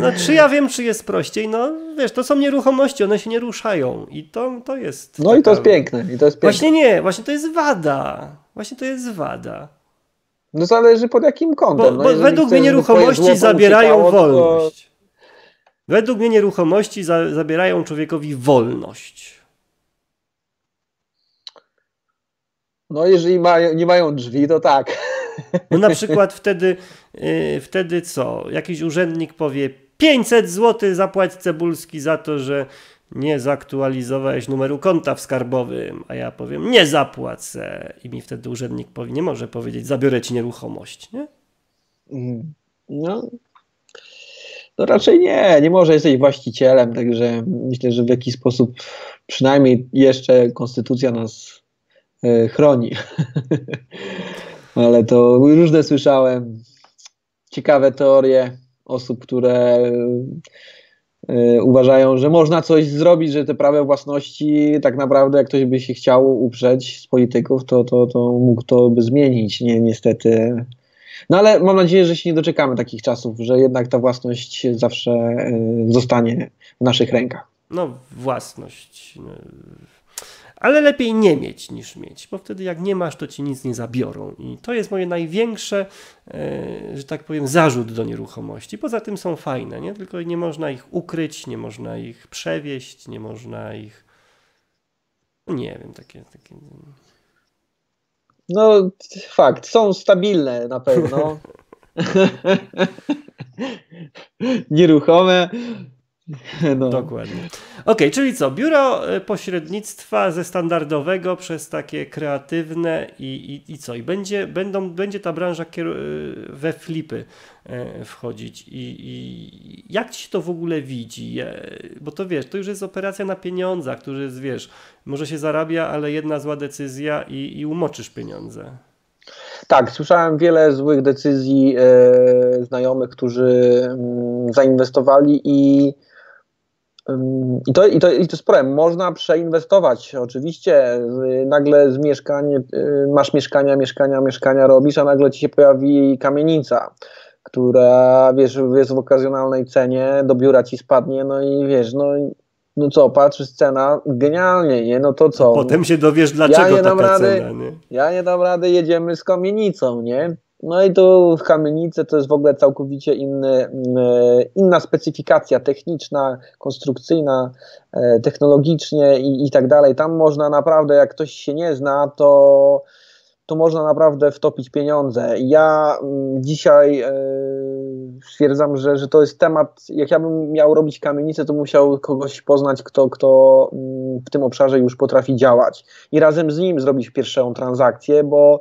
No czy ja wiem, czy jest prościej? No wiesz, to są nieruchomości, one się nie ruszają i to jest... No taka... i to jest piękne. Właśnie to jest wada. No zależy pod jakim kątem. Bo według mnie nieruchomości zabierają wolność. Według mnie nieruchomości zabierają człowiekowi wolność. No jeżeli nie mają drzwi, to tak. No na przykład wtedy co? Jakiś urzędnik powie 500 zł zapłać Cebulski za to, że nie zaktualizowałeś numeru konta w skarbowym, a ja powiem nie zapłacę. I mi wtedy urzędnik powie, nie może powiedzieć zabiorę ci nieruchomość, nie? No raczej nie może, jesteś właścicielem, także myślę, że w jakiś sposób przynajmniej jeszcze konstytucja nas chroni. Ale to różne słyszałem ciekawe teorie osób, które uważają, że można coś zrobić, że te prawa własności tak naprawdę jak ktoś by się chciał uprzeć z polityków, to mógł to by zmienić, nie, niestety. No ale mam nadzieję, że się nie doczekamy takich czasów, że jednak ta własność zawsze zostanie w naszych rękach. No własność... Ale lepiej nie mieć niż mieć, bo wtedy jak nie masz, to ci nic nie zabiorą. I to jest moje największe, że tak powiem, zarzut do nieruchomości. Poza tym są fajne, nie? Tylko nie można ich ukryć, nie można ich przewieźć, nie można ich... Nie wiem, takie... No fakt, są stabilne na pewno. Nieruchome. No. Dokładnie. Okej, czyli co? Biuro pośrednictwa ze standardowego przez takie kreatywne i co? I będzie ta branża we flipy wchodzić. I jak ci się to w ogóle widzi? Bo to wiesz, to już jest operacja na pieniądzach, który jest, wiesz, może się zarabia, ale jedna zła decyzja i umoczysz pieniądze. Tak, słyszałem wiele złych decyzji znajomych, którzy zainwestowali I to jest problem. Można przeinwestować. Oczywiście nagle z mieszkań, masz mieszkania robisz, a nagle ci się pojawi kamienica, która wiesz, jest w okazjonalnej cenie, do biura ci spadnie, no i wiesz, no co, patrzysz, cena genialnie, nie? No to co? Potem się dowiesz, dlaczego cena, nie? Ja nie dam rady, jedziemy z kamienicą, nie? No i tu w kamienicy to jest w ogóle całkowicie inna specyfikacja techniczna, konstrukcyjna, technologicznie i tak dalej. Tam można naprawdę, jak ktoś się nie zna, to można naprawdę wtopić pieniądze. Ja dzisiaj stwierdzam, że to jest temat, jak ja bym miał robić kamienicę, to musiał kogoś poznać, kto w tym obszarze już potrafi działać i razem z nim zrobić pierwszą transakcję, bo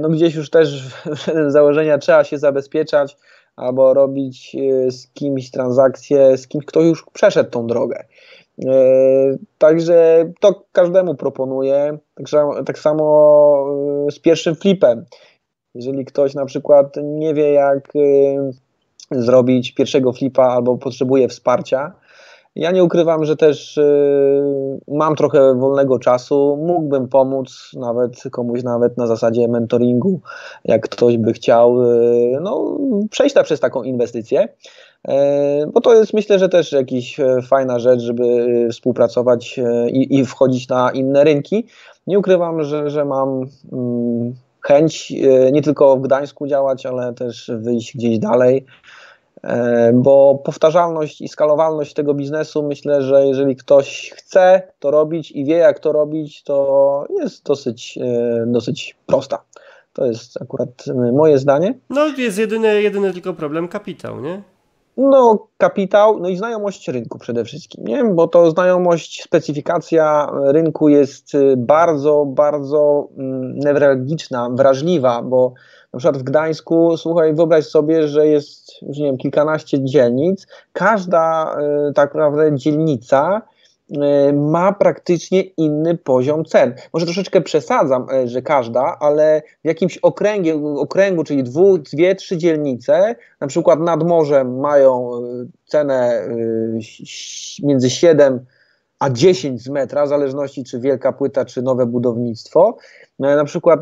no gdzieś już też z założenia trzeba się zabezpieczać albo robić z kimś transakcję, z kimś, kto już przeszedł tą drogę. Także to każdemu proponuję. Tak samo z pierwszym flipem. Jeżeli ktoś na przykład nie wie, jak zrobić pierwszego flipa albo potrzebuje wsparcia, ja nie ukrywam, że też mam trochę wolnego czasu, mógłbym pomóc nawet komuś, nawet na zasadzie mentoringu, jak ktoś by chciał przejść przez taką inwestycję, bo to jest, myślę, że też jakaś fajna rzecz, żeby współpracować i wchodzić na inne rynki. Nie ukrywam, że mam chęć nie tylko w Gdańsku działać, ale też wyjść gdzieś dalej. bo powtarzalność i skalowalność tego biznesu, myślę, że jeżeli ktoś chce to robić i wie, jak to robić, to jest dosyć prosta. To jest akurat moje zdanie. No jest jedyny tylko problem kapitał, nie? No kapitał, no i znajomość rynku przede wszystkim, nie? Bo to znajomość, specyfikacja rynku jest bardzo, bardzo newralgiczna, wrażliwa, bo na przykład w Gdańsku, słuchaj, wyobraź sobie, że jest, już nie wiem, kilkanaście dzielnic, każda tak naprawdę dzielnica ma praktycznie inny poziom cen. Może troszeczkę przesadzam, że każda, ale w jakimś okręgu, czyli 2, 3 dzielnice, na przykład nad morzem mają cenę między 7 a 10 z metra, w zależności czy wielka płyta, czy nowe budownictwo. Na przykład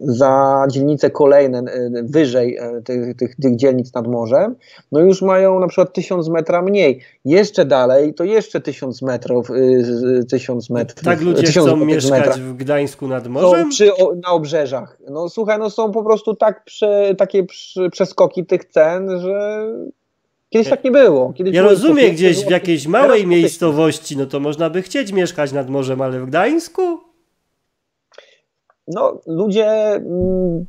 za dzielnice kolejne wyżej tych dzielnic nad morzem, no już mają na przykład 1000 metra mniej. Jeszcze dalej to jeszcze 1000 metrów. 1000 metrów. Tak ludzie chcą mieszkać w Gdańsku nad morzem? Na obrzeżach. No słuchaj, no są po prostu takie przeskoki tych cen, że kiedyś tak nie było. Kiedyś ja rozumiem, gdzieś w jakiejś małej miejscowości, no to można by chcieć mieszkać nad morzem, ale w Gdańsku? No ludzie,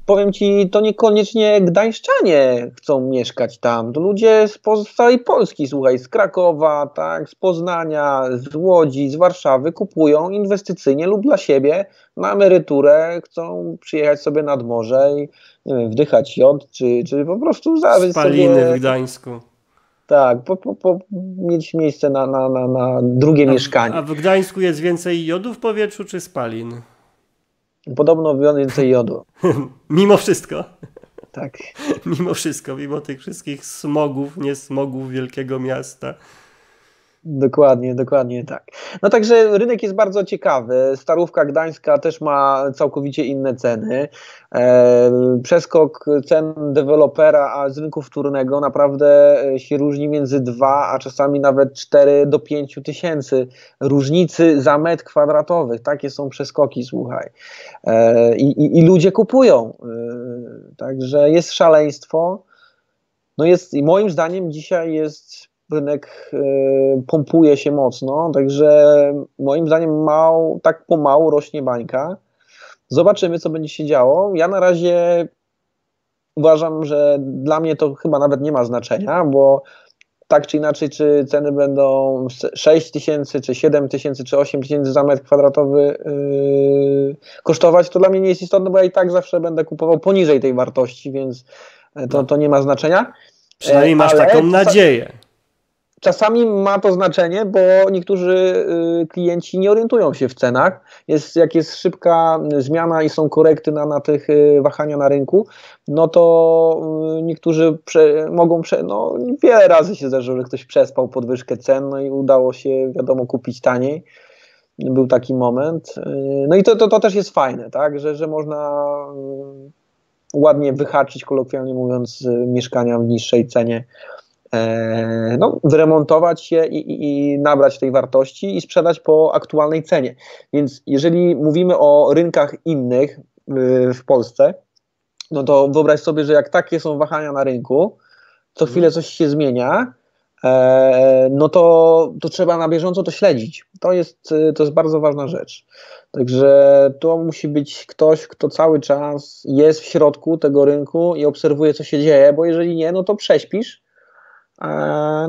powiem Ci, to niekoniecznie gdańszczanie chcą mieszkać tam. To ludzie z całej Polski, słuchaj, z Krakowa, tak, z Poznania, z Łodzi, z Warszawy kupują inwestycyjnie lub dla siebie na emeryturę, chcą przyjechać sobie nad morze i nie wiem, wdychać jod, czy po prostu zażyć spaliny sobie w Gdańsku. Tak, mieć miejsce na drugie mieszkanie. A w Gdańsku jest więcej jodu w powietrzu czy spalin? Podobno więcej jodu. Mimo wszystko. Tak. Mimo wszystko, mimo tych wszystkich smogów, niesmogów wielkiego miasta. Dokładnie, dokładnie tak. No także rynek jest bardzo ciekawy. Starówka gdańska też ma całkowicie inne ceny. Przeskok cen dewelopera a z rynku wtórnego naprawdę się różni między 2, a czasami nawet 4 do 5 tysięcy różnicy za metr kwadratowy. Takie są przeskoki, słuchaj. I ludzie kupują. Także jest szaleństwo. No jest, moim zdaniem dzisiaj jest... Rynek pompuje się mocno, także moim zdaniem tak pomału rośnie bańka. Zobaczymy, co będzie się działo. Ja na razie uważam, że dla mnie to chyba nawet nie ma znaczenia, bo tak czy inaczej, czy ceny będą 6 tysięcy, czy 7 tysięcy, czy 8 tysięcy za metr kwadratowy kosztować, to dla mnie nie jest istotne, bo ja i tak zawsze będę kupował poniżej tej wartości, więc to nie ma znaczenia. Przynajmniej masz taką nadzieję. Czasami ma to znaczenie, bo niektórzy klienci nie orientują się w cenach. Jak jest szybka zmiana i są korekty na tych wahania na rynku, no to niektórzy wiele razy się zdarzyło, że ktoś przespał podwyżkę cen, no i udało się, wiadomo, kupić taniej. Był taki moment. No i to też jest fajne, tak, że można ładnie wyhaczyć, kolokwialnie mówiąc, mieszkania w niższej cenie. No, wyremontować je i nabrać tej wartości i sprzedać po aktualnej cenie. Więc jeżeli mówimy o rynkach innych w Polsce, no to wyobraź sobie, że jak takie są wahania na rynku, co chwilę coś się zmienia, no to trzeba na bieżąco to śledzić. To jest bardzo ważna rzecz. Także to musi być ktoś, kto cały czas jest w środku tego rynku i obserwuje, co się dzieje, bo jeżeli nie, no to prześpisz.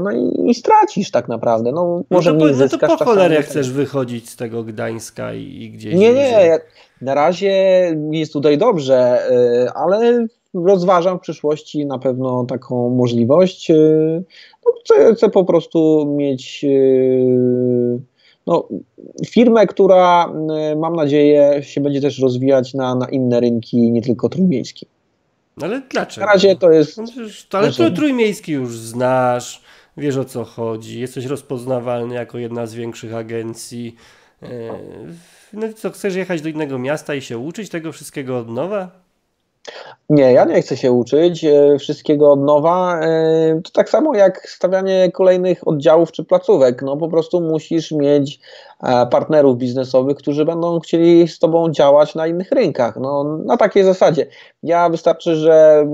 No i stracisz tak naprawdę. No, może no to po cholerę chcesz wychodzić z tego Gdańska i gdzieś... Nie, na razie jest tutaj dobrze, ale rozważam w przyszłości na pewno taką możliwość. No, chcę po prostu mieć firmę, która, mam nadzieję, się będzie też rozwijać na inne rynki, nie tylko trójmiejskie. Ale dlaczego? Na razie to jest... Ale to Trójmiejski już znasz, wiesz, o co chodzi, jesteś rozpoznawalny jako jedna z większych agencji. No co, chcesz jechać do innego miasta i się uczyć tego wszystkiego od nowa? Nie, ja nie chcę się uczyć wszystkiego od nowa. To tak samo jak stawianie kolejnych oddziałów czy placówek. No po prostu musisz mieć partnerów biznesowych, którzy będą chcieli z tobą działać na innych rynkach. No, na takiej zasadzie. Ja wystarczy, że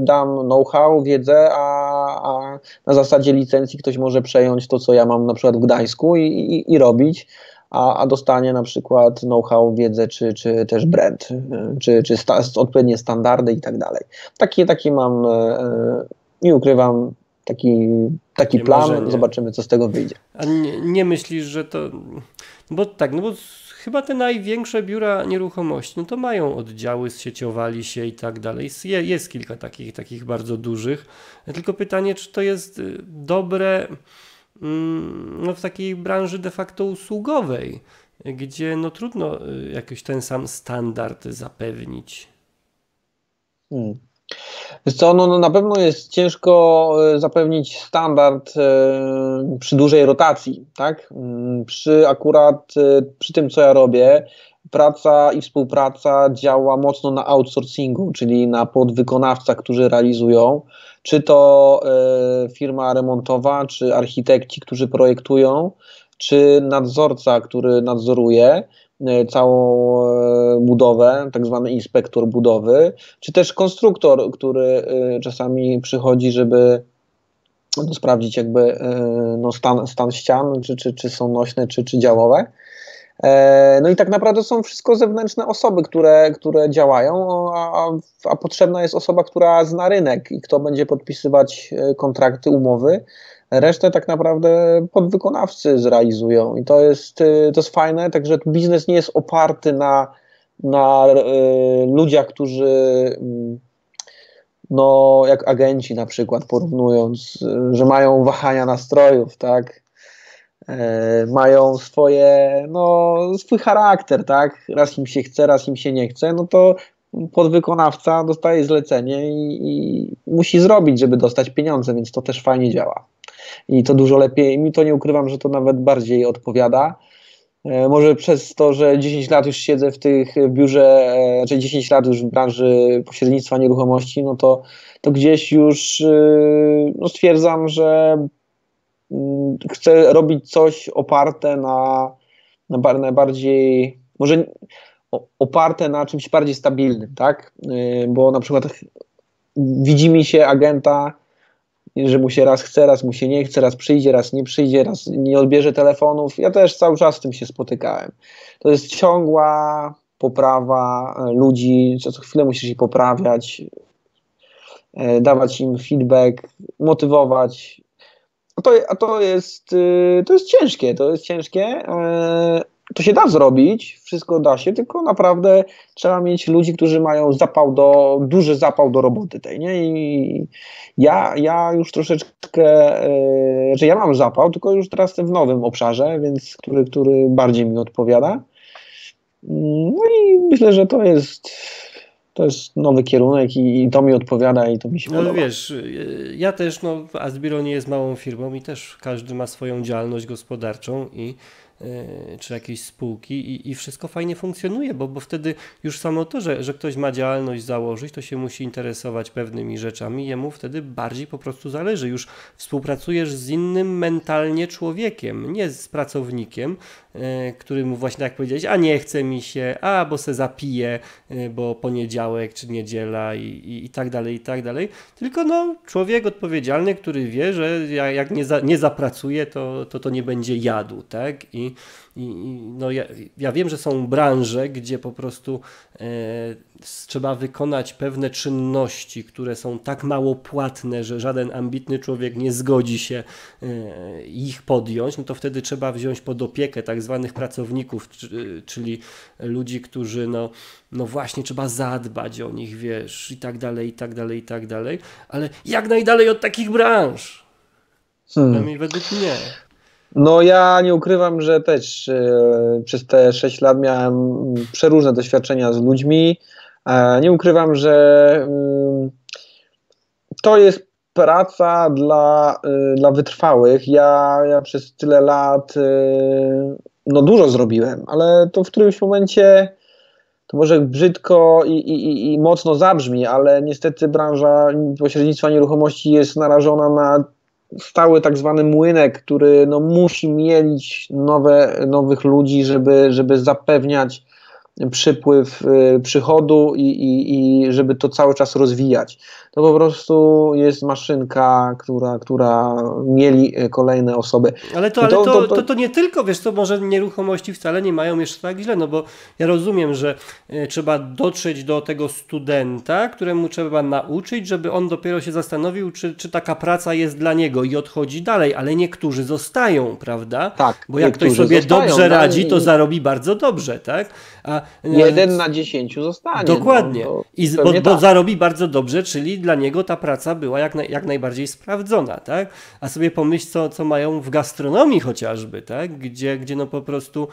dam know-how, wiedzę, a na zasadzie licencji ktoś może przejąć to, co ja mam na przykład w Gdańsku i robić. A dostanie na przykład know-how, wiedzę, czy też brand, czy odpowiednie standardy i tak dalej. Taki mam, nie ukrywam, taki plan, marzenie. Zobaczymy, co z tego wyjdzie. A nie myślisz, że to... Bo chyba te największe biura nieruchomości, no to mają oddziały, zsieciowali się i tak dalej. Jest kilka takich bardzo dużych. Tylko pytanie, czy to jest dobre... No w takiej branży de facto usługowej, gdzie no trudno jakiś ten sam standard zapewnić. Co, no na pewno jest ciężko zapewnić standard przy dużej rotacji, tak? Przy tym, co ja robię, praca i współpraca działa mocno na outsourcingu, czyli na podwykonawcach, którzy realizują, czy to firma remontowa, czy architekci, którzy projektują, czy nadzorca, który nadzoruje całą budowę, tak zwany inspektor budowy, czy też konstruktor, który czasami przychodzi, żeby sprawdzić jakby stan ścian, czy są nośne, czy działowe. No i tak naprawdę są wszystko zewnętrzne osoby, które działają, a potrzebna jest osoba, która zna rynek i kto będzie podpisywać kontrakty, umowy. Resztę tak naprawdę podwykonawcy zrealizują i to jest fajne, także biznes nie jest oparty na ludziach, którzy... No jak agenci na przykład, porównując, że mają wahania nastrojów, tak? Mają swój charakter, tak? Raz im się chce, raz im się nie chce, no to podwykonawca dostaje zlecenie i musi zrobić, żeby dostać pieniądze, więc to też fajnie działa. I to dużo lepiej, mi to nie ukrywam, że to nawet bardziej odpowiada. Może przez to, że 10 lat już siedzę w tych biurze, znaczy 10 lat już w branży pośrednictwa nieruchomości, no to gdzieś już stwierdzam, że chcę robić coś oparte na bardziej, może oparte na czymś bardziej stabilnym, tak? Bo na przykład widzi mi się agenta, że mu się raz chce, raz mu się nie chce, raz nie przyjdzie, raz nie odbierze telefonów. Ja też cały czas z tym się spotykałem. To jest ciągła poprawa ludzi, co chwilę musisz ich poprawiać, dawać im feedback, motywować. To jest ciężkie, to się da zrobić, wszystko da się, tylko naprawdę trzeba mieć ludzi, którzy mają duży zapał do roboty tej, nie? I ja już troszeczkę, że ja mam zapał, tylko już teraz w nowym obszarze, więc który bardziej mi odpowiada. No i myślę, że to jest nowy kierunek i to mi odpowiada i to mi się podoba. No wiesz, ja też, Asbiro nie jest małą firmą i też każdy ma swoją działalność gospodarczą czy jakieś spółki i wszystko fajnie funkcjonuje, bo wtedy już samo to, że ktoś ma działalność założyć, to się musi interesować pewnymi rzeczami, jemu wtedy bardziej po prostu zależy. Już współpracujesz z innym mentalnie człowiekiem, nie z pracownikiem, który mu właśnie tak powiedziałeś, a nie chce mi się, a bo se zapiję, bo poniedziałek czy niedziela i tak dalej, i tak dalej. Tylko człowiek odpowiedzialny, który wie, że jak nie zapracuje, to nie będzie jadł, tak? Ja wiem, że są branże, gdzie po prostu trzeba wykonać pewne czynności, które są tak mało płatne, że żaden ambitny człowiek nie zgodzi się ich podjąć, to wtedy trzeba wziąć pod opiekę tak zwanych pracowników, czyli ludzi, którzy właśnie trzeba zadbać o nich, wiesz, i tak dalej, i tak dalej, i tak dalej, ale jak najdalej od takich branż. Przynajmniej według mnie. No ja nie ukrywam, że też przez te 6 lat miałem przeróżne doświadczenia z ludźmi. Nie ukrywam, że to jest praca dla wytrwałych. Ja przez tyle lat dużo zrobiłem, ale to w którymś momencie to może brzydko i mocno zabrzmi, ale niestety branża pośrednictwa nieruchomości jest narażona na stały tak zwany młynek, który no, musi mielić nowych ludzi, żeby zapewniać przypływ przychodu i żeby to cały czas rozwijać. To po prostu jest maszynka, która mieli kolejne osoby. Ale to nie tylko, wiesz co, może nieruchomości wcale nie mają jeszcze tak źle, no bo ja rozumiem, że trzeba dotrzeć do tego studenta, któremu trzeba nauczyć, żeby on dopiero się zastanowił, czy taka praca jest dla niego i odchodzi dalej, ale niektórzy zostają, prawda? Tak. Bo jak ktoś sobie dobrze radzi, to zarobi bardzo dobrze, tak? A 1 na 10 zostanie. Dokładnie. Bo zarobi bardzo dobrze, czyli dla niego ta praca była jak najbardziej sprawdzona, tak? A sobie pomyśl, co mają w gastronomii chociażby, tak? Gdzie no po prostu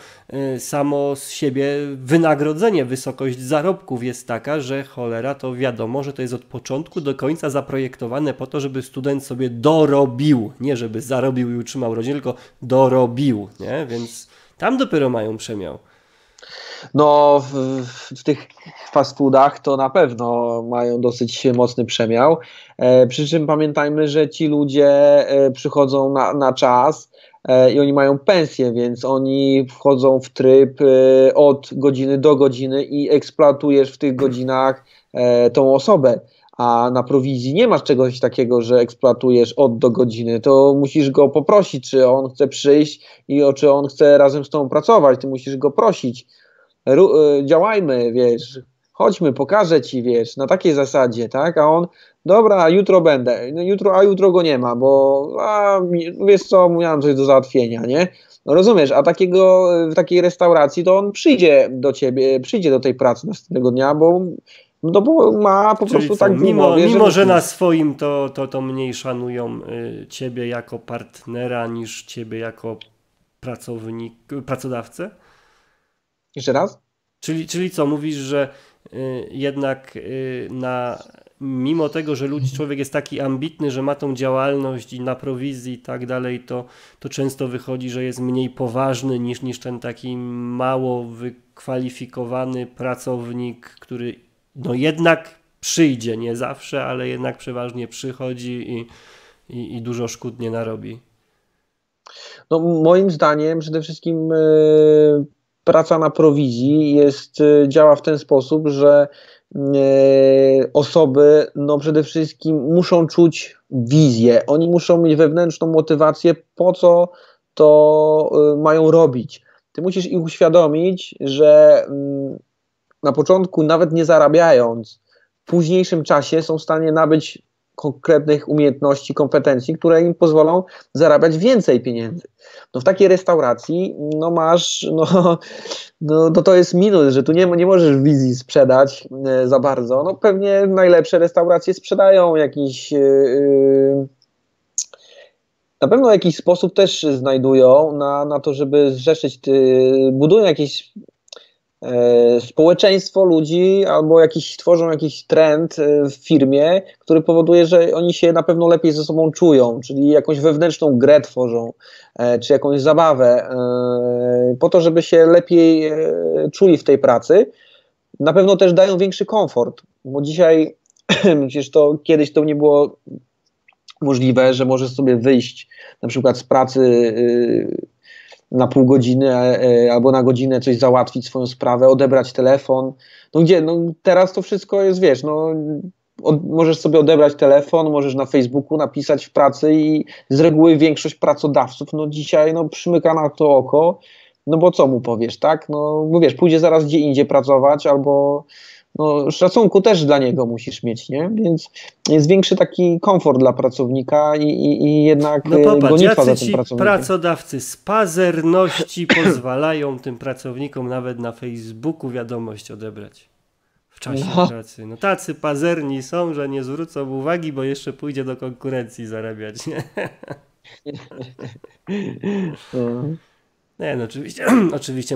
samo z siebie wynagrodzenie, wysokość zarobków jest taka, że cholera, to wiadomo, że to jest od początku do końca zaprojektowane po to, żeby student sobie dorobił, nie żeby zarobił i utrzymał rodzinę, tylko dorobił, nie? Więc tam dopiero mają przemiał. No w tych fast foodach to na pewno mają dosyć mocny przemiał, przy czym pamiętajmy, że ci ludzie przychodzą na czas i oni mają pensję, więc oni wchodzą w tryb od godziny do godziny i eksploatujesz w tych godzinach tą osobę. A na prowizji nie masz czegoś takiego, że eksploatujesz od do godziny, to musisz go poprosić, czy on chce przyjść i czy on chce razem z tobą pracować, ty musisz go prosić. Działajmy, wiesz, chodźmy, pokażę ci, wiesz, na takiej zasadzie, tak, a on, dobra, jutro będę, jutro go nie ma, bo wiesz co, miałem coś do załatwienia, nie? No rozumiesz, a w takiej restauracji to on przyjdzie do tej pracy następnego dnia, bo ma po czyli prostu co, tak mimo że na swoim to mniej szanują ciebie jako partnera niż ciebie jako pracodawcę? Jeszcze raz? Czyli co, mówisz, że jednak mimo tego, że człowiek jest taki ambitny, że ma tą działalność i na prowizji i tak dalej, to często wychodzi, że jest mniej poważny niż ten taki mało wykwalifikowany pracownik, który no jednak przyjdzie, nie zawsze, ale jednak przeważnie przychodzi i dużo szkód nie narobi. No moim zdaniem przede wszystkim praca na prowizji działa w ten sposób, że osoby no przede wszystkim muszą czuć wizję, oni muszą mieć wewnętrzną motywację, po co to mają robić. Ty musisz ich uświadomić, że na początku nawet nie zarabiając, w późniejszym czasie są w stanie nabyć konkretnych umiejętności, kompetencji, które im pozwolą zarabiać więcej pieniędzy. No w takiej restauracji no masz, to jest minus, że tu nie możesz wizji sprzedać za bardzo. No pewnie najlepsze restauracje sprzedają jakiś... na pewno jakiś sposób też znajdują na to, żeby zrzeszyć, budują jakieś społeczeństwo ludzi albo tworzą jakiś trend w firmie, który powoduje, że oni się na pewno lepiej ze sobą czują, czyli jakąś wewnętrzną grę tworzą, czy jakąś zabawę, po to, żeby się lepiej czuli w tej pracy. Na pewno też dają większy komfort, bo dzisiaj, przecież kiedyś to nie było możliwe, że możesz sobie wyjść na przykład z pracy na pół godziny albo na godzinę coś załatwić swoją sprawę, odebrać telefon. No gdzie? No teraz to wszystko jest, wiesz, możesz sobie odebrać telefon, możesz na Facebooku napisać w pracy i z reguły większość pracodawców dzisiaj przymyka na to oko, bo co mu powiesz, tak? Bo wiesz, pójdzie zaraz gdzie indziej pracować albo szacunku też dla niego musisz mieć, nie? Więc jest większy taki komfort dla pracownika i jednak gonitwa za tym pracownikiem. Pracodawcy z pazerności pozwalają tym pracownikom nawet na Facebooku wiadomość odebrać w czasie pracy. No tacy pazerni są, że nie zwrócą uwagi, bo jeszcze pójdzie do konkurencji zarabiać, nie? Nie, no oczywiście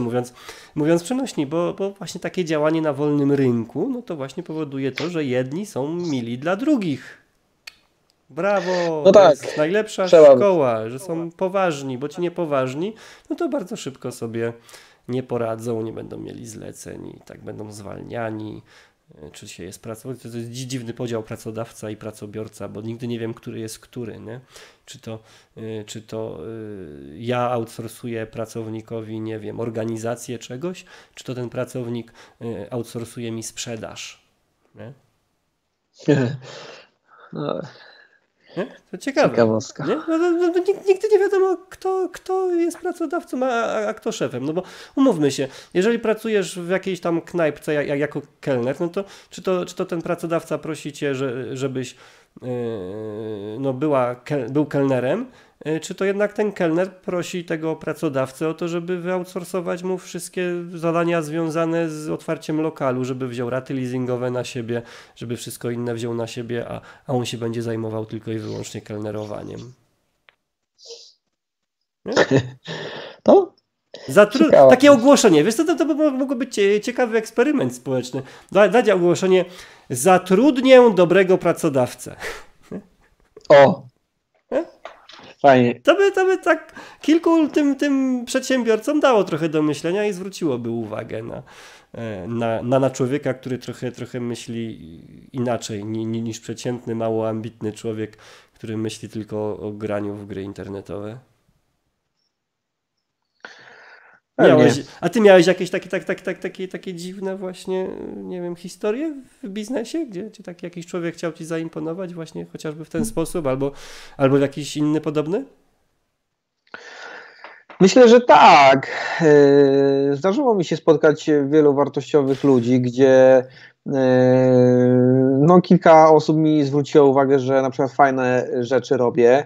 mówiąc przenośni, bo właśnie takie działanie na wolnym rynku, to właśnie powoduje to, że jedni są mili dla drugich. Brawo, tak. Jest najlepsza szkoła, że są poważni, bo ci niepoważni, to bardzo szybko sobie nie poradzą, nie będą mieli zleceń i tak będą zwalniani. Czy się jest pracownicy, to jest dziwny podział pracodawca i pracobiorca, bo nigdy nie wiem, który jest który, nie? Czy to ja outsourcuję pracownikowi, nie wiem, organizację czegoś, czy to ten pracownik outsourcuje mi sprzedaż, nie? No. Nie? To ciekawe. Ciekawostka. Nie? No, nigdy nie wiadomo, kto jest pracodawcą, a kto szefem. No bo umówmy się, jeżeli pracujesz w jakiejś tam knajpce jako kelner, no to czy to ten pracodawca prosi cię, żebyś był kelnerem, czy to jednak ten kelner prosi tego pracodawcę o to, żeby wyoutsourcować mu wszystkie zadania związane z otwarciem lokalu, żeby wziął raty leasingowe na siebie, żeby wszystko inne wziął na siebie, a on się będzie zajmował tylko i wyłącznie kelnerowaniem. Nie? To? Takie ogłoszenie. Wiesz co, to by mógł być ciekawy eksperyment społeczny. Dać ogłoszenie: zatrudnię dobrego pracodawcę. O! Fajnie. To by tak kilku tym przedsiębiorcom dało trochę do myślenia i zwróciłoby uwagę na człowieka, który trochę myśli inaczej niż przeciętny, mało ambitny człowiek, który myśli tylko o graniu w gry internetowe. A ty miałeś jakieś takie dziwne właśnie, nie wiem, historie w biznesie, gdzie taki jakiś człowiek chciał ci zaimponować właśnie chociażby w ten sposób, albo w jakiś inny podobny? Myślę, że tak. Zdarzyło mi się spotkać wielu wartościowych ludzi, gdzie no, kilka osób mi zwróciło uwagę, że na przykład fajne rzeczy robię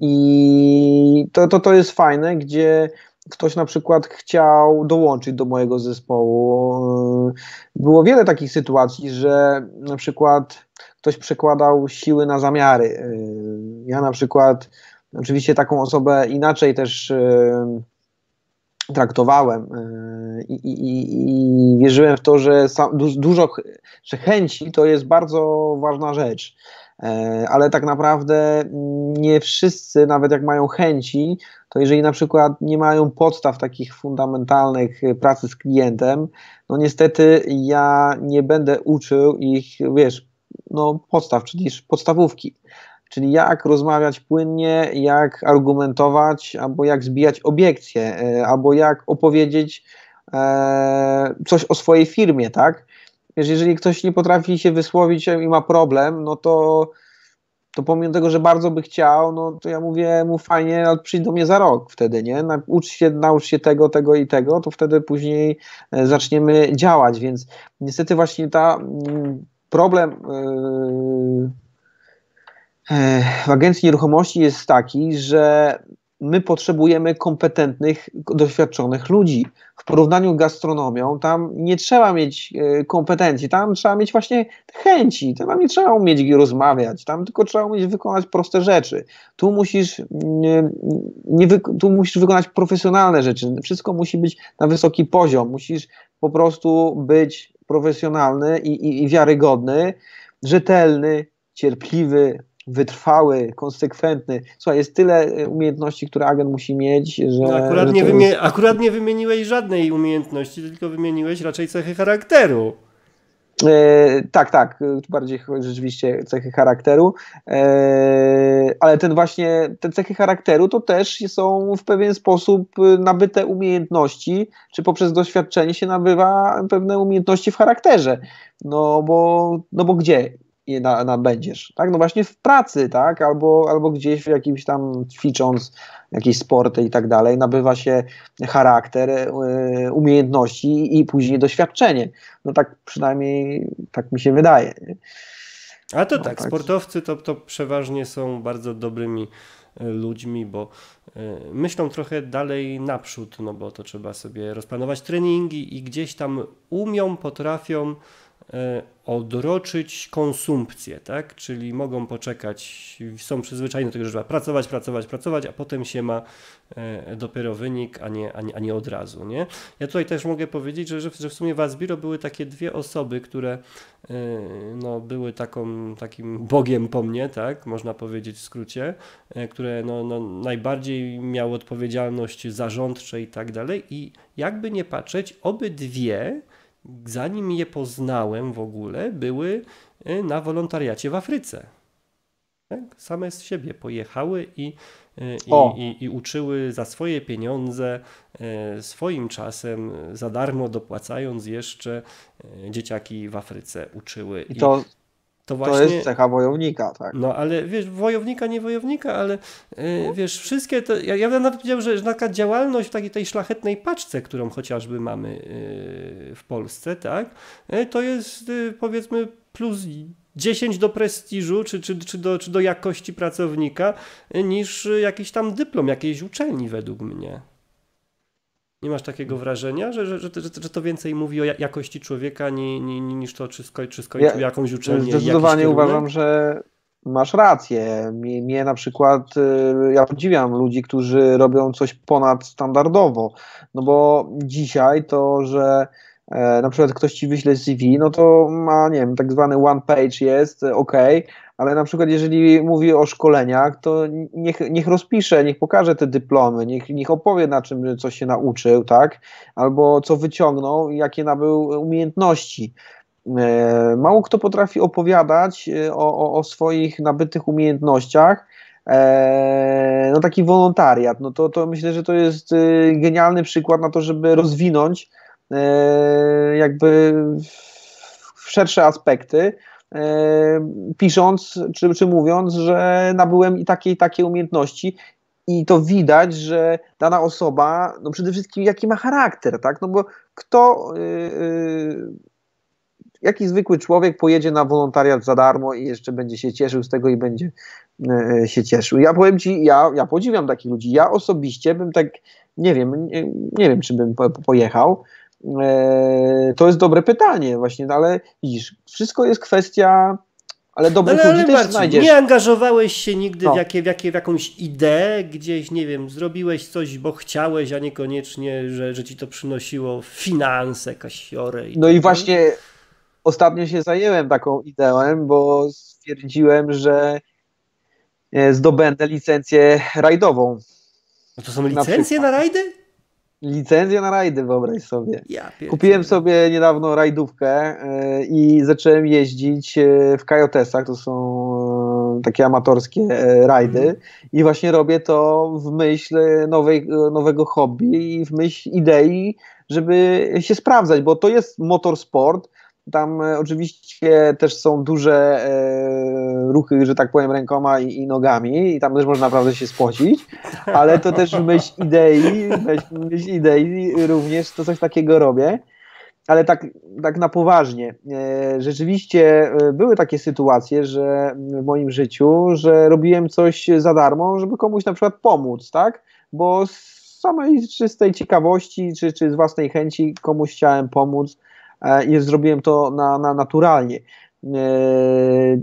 i to jest fajne, gdzie ktoś na przykład chciał dołączyć do mojego zespołu. Było wiele takich sytuacji, że na przykład ktoś przekładał siły na zamiary. Ja na przykład oczywiście taką osobę inaczej też traktowałem i wierzyłem w to, że dużo chęci to jest bardzo ważna rzecz. Ale tak naprawdę nie wszyscy, nawet jak mają chęci, to jeżeli na przykład nie mają podstaw takich fundamentalnych pracy z klientem, no niestety ja nie będę uczył ich, wiesz, no podstaw, czyli podstawówki. Czyli jak rozmawiać płynnie, jak argumentować, albo jak zbijać obiekcje, albo jak opowiedzieć coś o swojej firmie, tak? Wiesz, jeżeli ktoś nie potrafi się wysłowić i ma problem, no to pomimo tego, że bardzo by chciał, no to ja mówię mu: fajnie, ale przyjdź do mnie za rok wtedy, nie? Naucz się tego, tego i tego, to wtedy później zaczniemy działać, więc niestety właśnie problem w agencji nieruchomości jest taki, że my potrzebujemy kompetentnych, doświadczonych ludzi. W porównaniu z gastronomią tam nie trzeba mieć kompetencji, tam trzeba mieć właśnie chęci, tam nie trzeba umieć rozmawiać, tam tylko trzeba umieć wykonać proste rzeczy. Tu musisz wykonać profesjonalne rzeczy, wszystko musi być na wysoki poziom, musisz po prostu być profesjonalny i wiarygodny, rzetelny, cierpliwy, wytrwały, konsekwentny. Słuchaj, jest tyle umiejętności, które agent musi mieć, że... Akurat nie wymieniłeś żadnej umiejętności, tylko wymieniłeś raczej cechy charakteru. Tak, bardziej rzeczywiście cechy charakteru, ale te cechy charakteru to też są w pewien sposób nabyte umiejętności, czy poprzez doświadczenie się nabywa pewne umiejętności w charakterze. No bo gdzie je nabędziesz, tak? No właśnie w pracy, tak? Albo gdzieś w jakimś tam, ćwicząc jakieś sporty i tak dalej, nabywa się charakter, umiejętności i później doświadczenie. No tak przynajmniej tak mi się wydaje. Nie? A to no, tak, sportowcy to przeważnie są bardzo dobrymi ludźmi, bo myślą trochę dalej naprzód, no bo to trzeba sobie rozplanować treningi i gdzieś tam potrafią odroczyć konsumpcję, tak? Czyli mogą poczekać, są przyzwyczajeni do tego, że trzeba pracować, a potem się ma dopiero wynik, a nie od razu, nie? Ja tutaj też mogę powiedzieć, że w sumie w Asbiro były takie dwie osoby, które no, były takim bogiem po mnie, tak? Można powiedzieć w skrócie, które no, najbardziej miały odpowiedzialność zarządcze i tak dalej, i jakby nie patrzeć, obydwie, zanim je poznałem w ogóle, były na wolontariacie w Afryce. Tak? Same z siebie pojechały i uczyły za swoje pieniądze, swoim czasem, za darmo dopłacając jeszcze, dzieciaki w Afryce uczyły. To właśnie, to jest cecha wojownika, tak? No ale wiesz, wojownika, nie wojownika, ale wiesz, wszystkie to... Ja bym nawet powiedział, że taka działalność w takiej tej szlachetnej paczce, którą chociażby mamy w Polsce, tak? To jest powiedzmy plus 10 do prestiżu, czy do jakości pracownika, niż jakiś tam dyplom jakiejś uczelni według mnie. Nie masz takiego wrażenia, że to więcej mówi o jakości człowieka niż to, czy skończył jakąś uczelnię? Zdecydowanie uważam, że masz rację. Mnie na przykład, ja podziwiam ludzi, którzy robią coś ponadstandardowo, no bo dzisiaj to, że na przykład ktoś ci wyśle CV, no to ma, nie wiem, tak zwany one page jest, ok, ale na przykład jeżeli mówi o szkoleniach, to niech rozpisze, niech pokaże te dyplomy, niech opowie na czym, co się nauczył, tak, albo co wyciągnął, jakie nabył umiejętności. Mało kto potrafi opowiadać o swoich nabytych umiejętnościach. No taki wolontariat, no to myślę, że to jest genialny przykład na to, żeby rozwinąć jakby w szersze aspekty, pisząc czy mówiąc, że nabyłem i takie umiejętności, i to widać, że dana osoba, no przede wszystkim jaki ma charakter, tak? No bo jaki zwykły człowiek pojedzie na wolontariat za darmo i jeszcze będzie się cieszył z tego i będzie się cieszył. Ja powiem ci, ja podziwiam takich ludzi. Ja osobiście bym tak, nie wiem czy bym pojechał. To jest dobre pytanie właśnie, ale widzisz, wszystko jest kwestia, ale dobrych ludzi też znajdziesz. Nie angażowałeś się nigdy w jakąś ideę gdzieś, nie wiem, zrobiłeś coś, bo chciałeś, a niekoniecznie, że ci to przynosiło finanse, kasiorę. I no tak i właśnie ostatnio się zajęłem taką ideą, bo stwierdziłem, że zdobędę licencję rajdową. No to są licencje na rajdy? Licencję na rajdy, wyobraź sobie. Kupiłem sobie niedawno rajdówkę i zacząłem jeździć w Kajotesach, to są takie amatorskie rajdy i właśnie robię to w myśl nowego hobby i w myśl idei, żeby się sprawdzać, bo to jest motorsport, tam oczywiście też są duże ruchy, że tak powiem, rękoma i nogami i tam też można naprawdę się spocić, ale to też w myśl idei również to coś takiego robię, ale tak na poważnie. Rzeczywiście były takie sytuacje, że w moim życiu, że robiłem coś za darmo, żeby komuś na przykład pomóc, tak? Bo z samej czystej ciekawości czy z własnej chęci komuś chciałem pomóc i zrobiłem to naturalnie.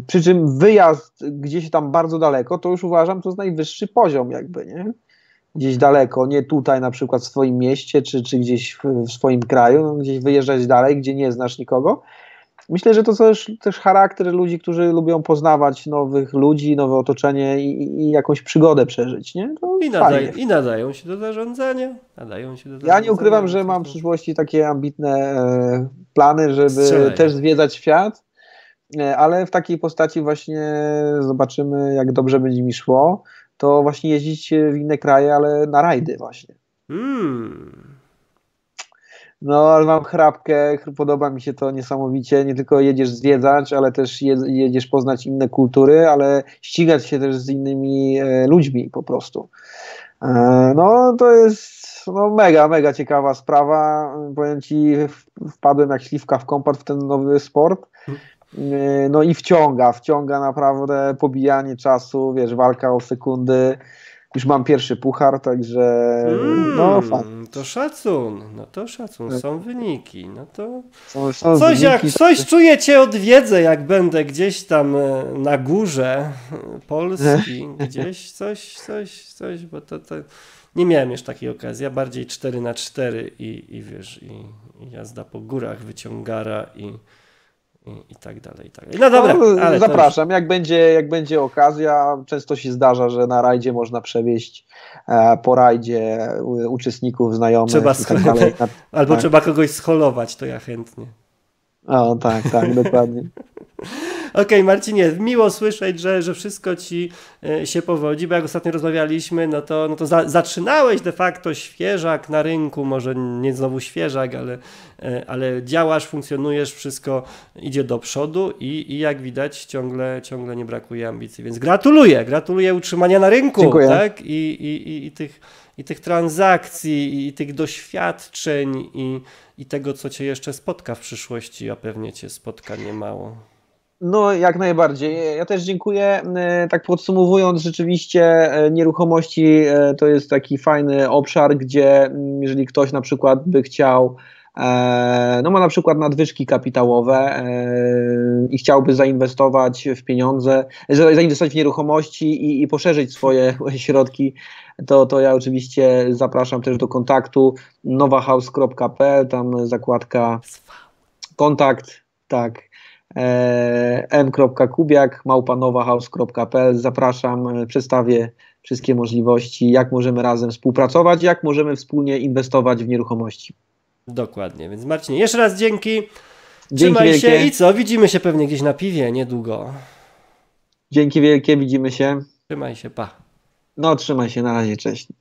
Przy czym wyjazd gdzieś tam bardzo daleko, to już uważam, to jest najwyższy poziom jakby, nie? Gdzieś daleko, nie tutaj na przykład w swoim mieście, czy gdzieś w swoim kraju, no, gdzieś wyjeżdżać dalej, gdzie nie znasz nikogo. Myślę, że to też charakter ludzi, którzy lubią poznawać nowych ludzi, nowe otoczenie i jakąś przygodę przeżyć, nie? I nadają się do zarządzania. Ja nie ukrywam, że mam w przyszłości takie ambitne plany, żeby też zwiedzać świat, ale w takiej postaci właśnie zobaczymy, jak dobrze będzie mi szło, to właśnie jeździć w inne kraje, ale na rajdy właśnie. No, ale mam chrapkę, podoba mi się to niesamowicie, nie tylko jedziesz zwiedzać, ale też jedziesz poznać inne kultury, ale ścigać się też z innymi ludźmi po prostu. No, to jest mega ciekawa sprawa, powiem ci, wpadłem jak śliwka w kompat w ten nowy sport, no i wciąga naprawdę pobijanie czasu, wiesz, walka o sekundy, już mam pierwszy puchar, także no fajnie. No to szacun, są wyniki. No to są coś, wyniki, jak coś czuję cię odwiedzę, jak będę gdzieś tam na górze Polski, gdzieś coś, bo to nie miałem już takiej okazji, ja bardziej 4x4 i wiesz, i jazda po górach, wyciągara i tak dalej, i tak dalej. No dobra, no, ale zapraszam, już... jak będzie okazja, często się zdarza, że na rajdzie można przewieźć po rajdzie uczestników, znajomych. Trzeba tak dalej. Albo tak. Trzeba kogoś scholować, to ja chętnie. O tak, tak, dokładnie. Okej, Marcinie, miło słyszeć, że wszystko ci się powodzi, bo jak ostatnio rozmawialiśmy, no to zaczynałeś de facto świeżak na rynku, może nie znowu świeżak, ale działasz, funkcjonujesz, wszystko idzie do przodu i jak widać ciągle nie brakuje ambicji, więc gratuluję utrzymania na rynku. Dziękuję. Tak? I tych transakcji, i tych doświadczeń, i tego, co cię jeszcze spotka w przyszłości, a pewnie cię spotka niemało. No jak najbardziej. Ja też dziękuję. Tak podsumowując, rzeczywiście nieruchomości to jest taki fajny obszar, gdzie jeżeli ktoś na przykład by chciał, no ma na przykład nadwyżki kapitałowe i chciałby zainwestować w pieniądze, zainwestować w nieruchomości i poszerzyć swoje środki, to ja oczywiście zapraszam też do kontaktu nowahouse.pl, tam zakładka kontakt, tak. m.kubiak@nowahouse.pl. Zapraszam, przedstawię wszystkie możliwości, jak możemy razem współpracować, jak możemy wspólnie inwestować w nieruchomości. Dokładnie, więc Marcinie, jeszcze raz dzięki. Trzymaj się i co? Widzimy się pewnie gdzieś na piwie niedługo. Dzięki wielkie, widzimy się. Trzymaj się, pa. No trzymaj się, na razie, cześć.